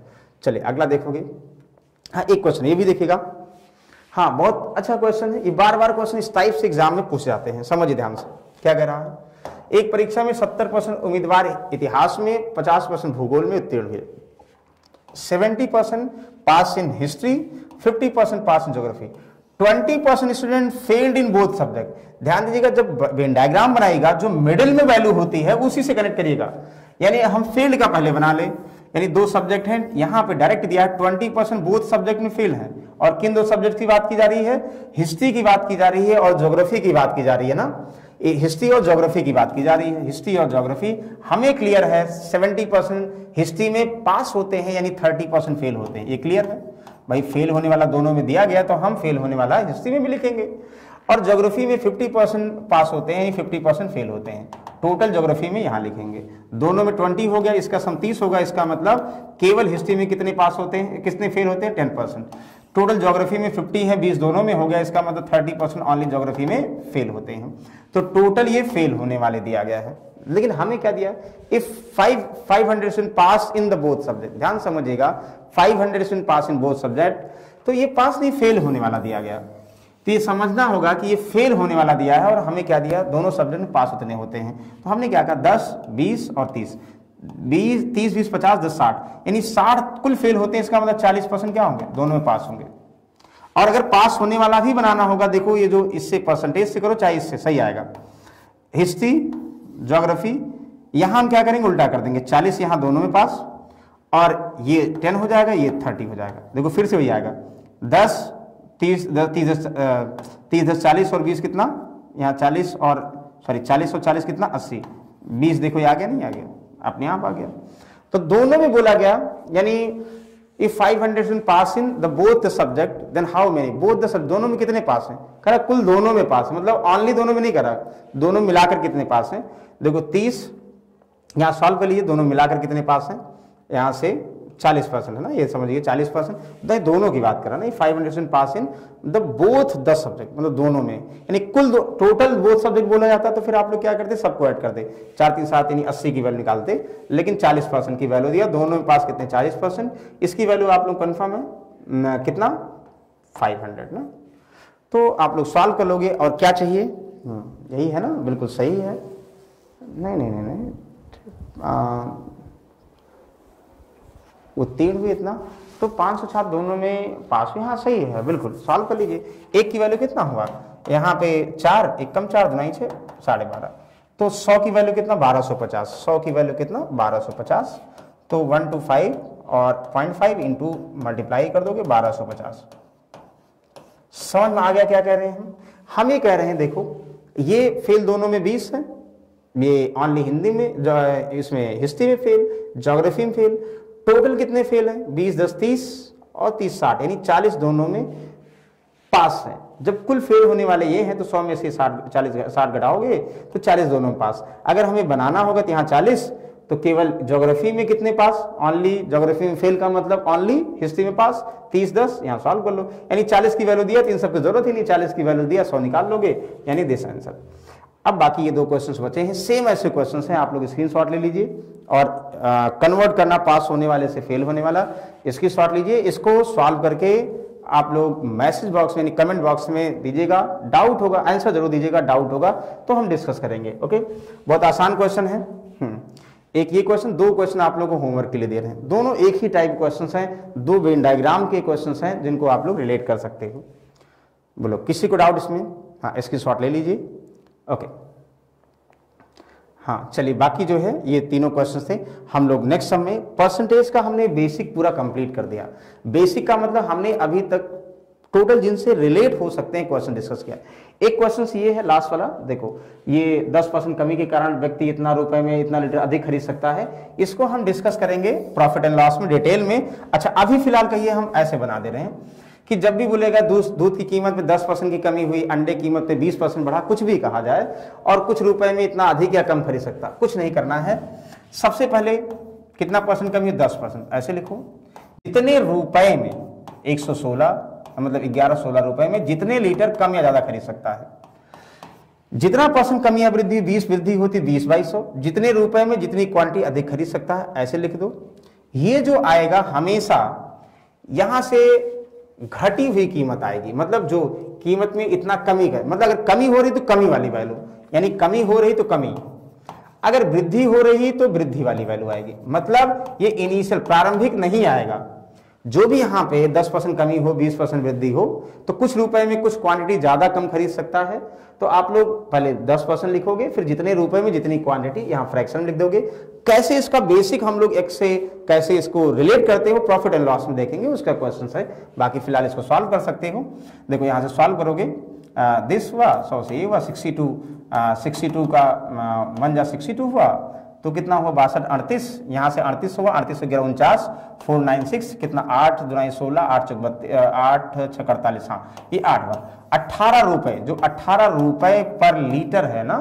चलिए अगला देखोगे। हाँ एक क्वेश्चन ये भी देखिएगा, हाँ बहुत अच्छा क्वेश्चन है, ये बार बार क्वेश्चन इस टाइप से एग्जाम में पूछे जाते हैं, समझिए ध्यान से क्या कह रहा है। एक परीक्षा में 70% उम्मीदवार इतिहास में, 50% भूगोल में उत्तीर्ण हुए, 70% pass in history, 50% pass in geography, 20% student failed in both subject. ध्यान दीजिएगा, जब वेन डायग्राम बनाएगा जो मिडिल में वैल्यू होती है उसी से कनेक्ट करिएगा, यानी हम फेल्ड का पहले बना लें, यानी दो सब्जेक्ट हैं, यहाँ पे डायरेक्ट दिया है 20% बोथ सब्जेक्ट में फेल हैं, और किन दो सब्जेक्ट की बात की जा रही है, हिस्ट्री की बात की जा रही है और ज्योग्राफी की बात की जा रही है ना, हिस्ट्री और ज्योग्राफी की बात की जा रही है। हिस्ट्री और ज्योग्राफी हमें क्लियर है, 70% हिस्ट्री में पास होते हैं यानी 30% फेल होते हैं, ये क्लियर है भाई, फेल होने वाला दोनों में दिया गया तो हम फेल होने वाला हिस्ट्री में भी लिखेंगे, और ज्योग्राफी में 50% पास होते हैं यानी 50% फेल होते हैं, टोटल ज्योग्राफी में यहाँ लिखेंगे। दोनों में 20 हो गया, इसका सम 30 होगा, इसका मतलब केवल हिस्ट्री में कितने पास होते हैं, कितने फेल होते हैं 10%, टोटल ज्योग्राफी में 50 है, 20 दोनों में हो गया, इसका मतलब 30% ऑनली ज्योग्राफी में फेल होते हैं। तो टोटल ये फेल होने वाले दिया गया है, लेकिन हमें क्या दिया, if 500 pass in the both subject, ध्यान समझिएगा 500 पास इन बोथ सब्जेक्ट, तो ये पास नहीं फेल होने वाला दिया गया, तो ये समझना होगा कि ये फेल होने वाला दिया है, और हमें क्या दिया दोनों सब्जेक्ट में पास उतने होते हैं। तो हमने क्या कहा 10, 20 और 30, 20, 30, 20, 50, 10, 60 यानी 60 कुल फेल होते हैं, इसका मतलब 40% क्या होंगे दोनों में पास होंगे। और अगर पास होने वाला भी बनाना होगा, देखो ये जो इससे परसेंटेज से करो चाहे इससे सही आएगा, हिस्ट्री ज्योग्राफी यहाँ हम क्या करेंगे उल्टा कर देंगे, 40 यहाँ दोनों में पास, और ये 10 हो जाएगा, ये 30 हो जाएगा, देखो फिर से वही आएगा 10, 30, 10, 40 और 20 कितना यहाँ 40 और सॉरी 40 और 40 कितना 80, 20 देखो ये आ गया नहीं आ गया अपने आप आ गया। तो दोनों में बोला गया यानी if 500 pass in the both subject then how many both the subject, दोनों में कितने पास हैं, कह रहा कुल दोनों में पास, मतलब ऑनली दोनों में नहीं कह रहा, दोनों मिलाकर कितने पास हैं, देखो 30 यहाँ सॉल्व कर लीजिए, दोनों मिलाकर कितने पास हैं, यहाँ से 40% है ना, ये समझिए 40%। दोनों की बात करा ना, 500% pass in the both the subject, मतलब दोनों में, यानी कुल टोटल बोथ सब्जेक्ट बोला जाता है तो फिर आप लोग क्या करते, सबको ऐड करते, 4 3 7 यानी 80 की वैल्यू निकालते, लेकिन 40% की वैल्यू दिया, दोनों में पास कितने 40%, इसकी वैल्यू आप लोग कन्फर्म है ना, कितना 500 ना, तो आप लोग सॉल्व कर लोगे। और क्या चाहिए, यही है ना, बिल्कुल सही है, नहीं नहीं नहीं, नहीं। उत्तीर्ण भी इतना, तो 500 छात्र दोनों में पास हुए, हाँ सही है, बिल्कुल सॉल्व कर लीजिए। एक की वैल्यू कितना हुआ यहाँ पे 4, एक कम 4 दुनाई 6 12.5, तो 100 की वैल्यू कितना 1250, 100 की वैल्यू कितना 1250, तो 125 और 0.5 इंटू मल्टीप्लाई कर दोगे 1250। समझ में आ गया क्या कह रहे हैं हम ये कह रहे हैं देखो ये फेल दोनों में 20 है, ये ऑनली हिंदी में, इसमें हिस्ट्री में फेल, ज्योग्राफी में फेल, टोटल कितने फेल हैं 20 10 30 और 30 60 यानी 40 दोनों में पास हैं। जब कुल फेल होने वाले ये हैं तो 100 में से 40 60 घटाओगे तो 40 दोनों में पास। अगर हमें बनाना होगा तो यहाँ 40, तो केवल ज्योग्राफी में कितने पास, ऑनली ज्योग्राफी में फेल का मतलब ऑनली हिस्ट्री में पास 30 10, यहाँ सॉल्व कर लो, यानी 40 की वैल्यू दिया तो इन सबकी जरूरत ही नहीं, 40 की वैल्यू दिया 100 निकाल लोगे, यानी दिस आंसर। अब बाकी ये 2 क्वेश्चंस बचे हैं, सेम ऐसे क्वेश्चंस हैं, आप लोग स्क्रीनशॉट ले लीजिए और कन्वर्ट करना पास होने वाले से फेल होने वाला, इसकी शॉट लीजिए, इसको सॉल्व करके आप लोग मैसेज बॉक्स में कमेंट बॉक्स में दीजिएगा, डाउट होगा आंसर जरूर दीजिएगा, डाउट होगा तो हम डिस्कस करेंगे। ओके, बहुत आसान क्वेश्चन है, एक ये क्वेश्चन, 2 क्वेश्चन आप लोगों को होमवर्क के लिए दे रहे हैं, दोनों एक ही टाइप क्वेश्चंस हैं, 2 वेन डायग्राम के क्वेश्चंस हैं जिनको आप लोग रिलेट कर सकते हो। बोलो किसी को डाउट इसमें, हाँ इसकी शॉट ले लीजिए। ओके हाँ चलिए, बाकी जो है ये तीनों क्वेश्चंस थे। हम लोग नेक्स्ट सम में परसेंटेज का हमने बेसिक पूरा कंप्लीट कर दिया। बेसिक का मतलब हमने अभी तक टोटल जिनसे रिलेट हो सकते हैं क्वेश्चन डिस्कस किया। एक क्वेश्चन ये है लास्ट वाला, देखो ये 10% कमी के कारण व्यक्ति इतना रुपए में इतना लीटर अधिक खरीद सकता है, इसको हम डिस्कस करेंगे प्रॉफिट एंड लॉस में डिटेल में। अच्छा अभी फिलहाल कहिए हम ऐसे बना दे रहे हैं कि जब भी बोलेगा दूध की कीमत में 10% की कमी हुई, अंडे की कीमत में 20% बढ़ा, कुछ भी कहा जाए और कुछ रुपए में इतना अधिक या कम खरीद सकता, कुछ नहीं करना है। सबसे पहले कितना परसेंट कमी है 10%, ऐसे लिखो इतने रुपए में 116 मतलब 11-16 रुपए में जितने लीटर कम या ज्यादा खरीद सकता है। जितना परसेंट कमी या वृद्धि 20 वृद्धि होती 20/200, जितने रुपए में जितनी क्वांटिटी अधिक खरीद सकता है, ऐसे लिख दो। ये जो आएगा हमेशा यहां से घटी हुई कीमत आएगी, मतलब जो कीमत में इतना कमी है, मतलब अगर कमी हो रही तो कमी वाली वैल्यू, यानी कमी हो रही तो कमी, अगर वृद्धि हो रही तो वृद्धि वाली वैल्यू आएगी। मतलब ये इनिशियल प्रारंभिक नहीं आएगा। जो भी यहाँ पे 10% कमी हो 20% वृद्धि हो तो कुछ रुपए में कुछ क्वांटिटी ज्यादा कम खरीद सकता है, तो आप लोग पहले 10% लिखोगे, फिर जितने रुपए में जितनी क्वांटिटी यहाँ फ्रैक्शन लिख दोगे। कैसे इसका बेसिक हम लोग एक से कैसे इसको रिलेट करते हो प्रॉफिट एंड लॉस में देखेंगे, उसका क्वेश्चन है। बाकी फिलहाल इसको सॉल्व कर सकते हो, देखो यहाँ से सॉल्व करोगे, दिस हुआ 100 से ये हुआ 62 का 1 जा 62 हुआ तो कितना हुआ 62 38, यहाँ से 38 हुआ 38 11 49 496 कितना 8 2 16 8 6 48, हाँ ये 8 बार 18 रुपये, जो 18 रुपये पर लीटर है ना,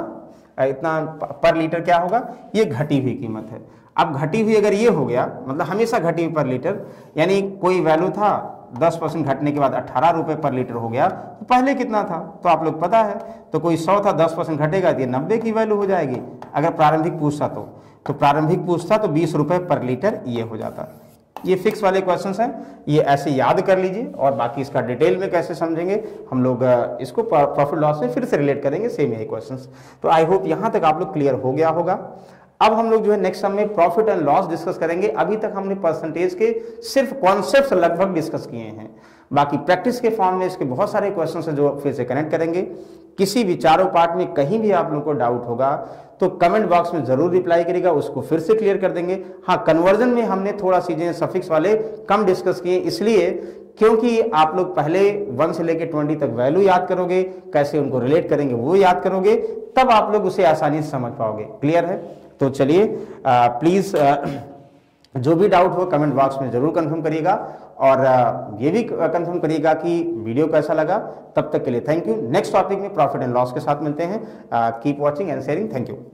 इतना पर लीटर क्या होगा, ये घटी हुई कीमत है। अब घटी हुई अगर ये हो गया मतलब हमेशा घटी हुई पर लीटर, यानी कोई वैल्यू था 10% घटने के बाद 18 रुपये पर लीटर हो गया, तो पहले कितना था तो आप लोग पता है, तो कोई 100 था 10% घटेगा तो ये 90 की वैल्यू हो जाएगी। अगर प्रारंभिक पूछता तो प्रारंभिक पूछता तो 20 रुपये पर लीटर ये हो जाता। ये फिक्स वाले क्वेश्चंस हैं, ये ऐसे याद कर लीजिए और बाकी इसका डिटेल में कैसे समझेंगे हम लोग, इसको प्रॉफिट लॉस में फिर से रिलेट करेंगे सेम यही क्वेश्चन। तो आई होप यहाँ तक आप लोग क्लियर हो गया होगा। अब हम लोग जो है नेक्स्ट सम में प्रॉफिट एंड लॉस डिस्कस करेंगे। अभी तक हमने परसेंटेज के सिर्फ कॉन्सेप्ट्स लगभग डिस्कस किए हैं, बाकी प्रैक्टिस के फॉर्म में इसके बहुत सारे क्वेश्चंस हैं जो फिर से कनेक्ट करेंगे। किसी भी चारों पार्ट में कहीं भी आप लोगों को डाउट होगा तो कमेंट बॉक्स में जरूर रिप्लाई करेगा, उसको फिर से क्लियर कर देंगे। हाँ कन्वर्जन में हमने थोड़ा चीजें सफिक्स वाले कम डिस्कस किए, इसलिए क्योंकि आप लोग पहले 1 से लेकर 20 तक वैल्यू याद करोगे, कैसे उनको रिलेट करेंगे वो याद करोगे, तब आप लोग उसे आसानी से समझ पाओगे। क्लियर है? तो चलिए प्लीज़ जो भी डाउट हो कमेंट बॉक्स में ज़रूर कंफर्म करिएगा और ये भी कंफर्म करिएगा कि वीडियो कैसा लगा। तब तक के लिए थैंक यू। नेक्स्ट टॉपिक में प्रॉफिट एंड लॉस के साथ मिलते हैं। Keep watching and sharing. Thank you.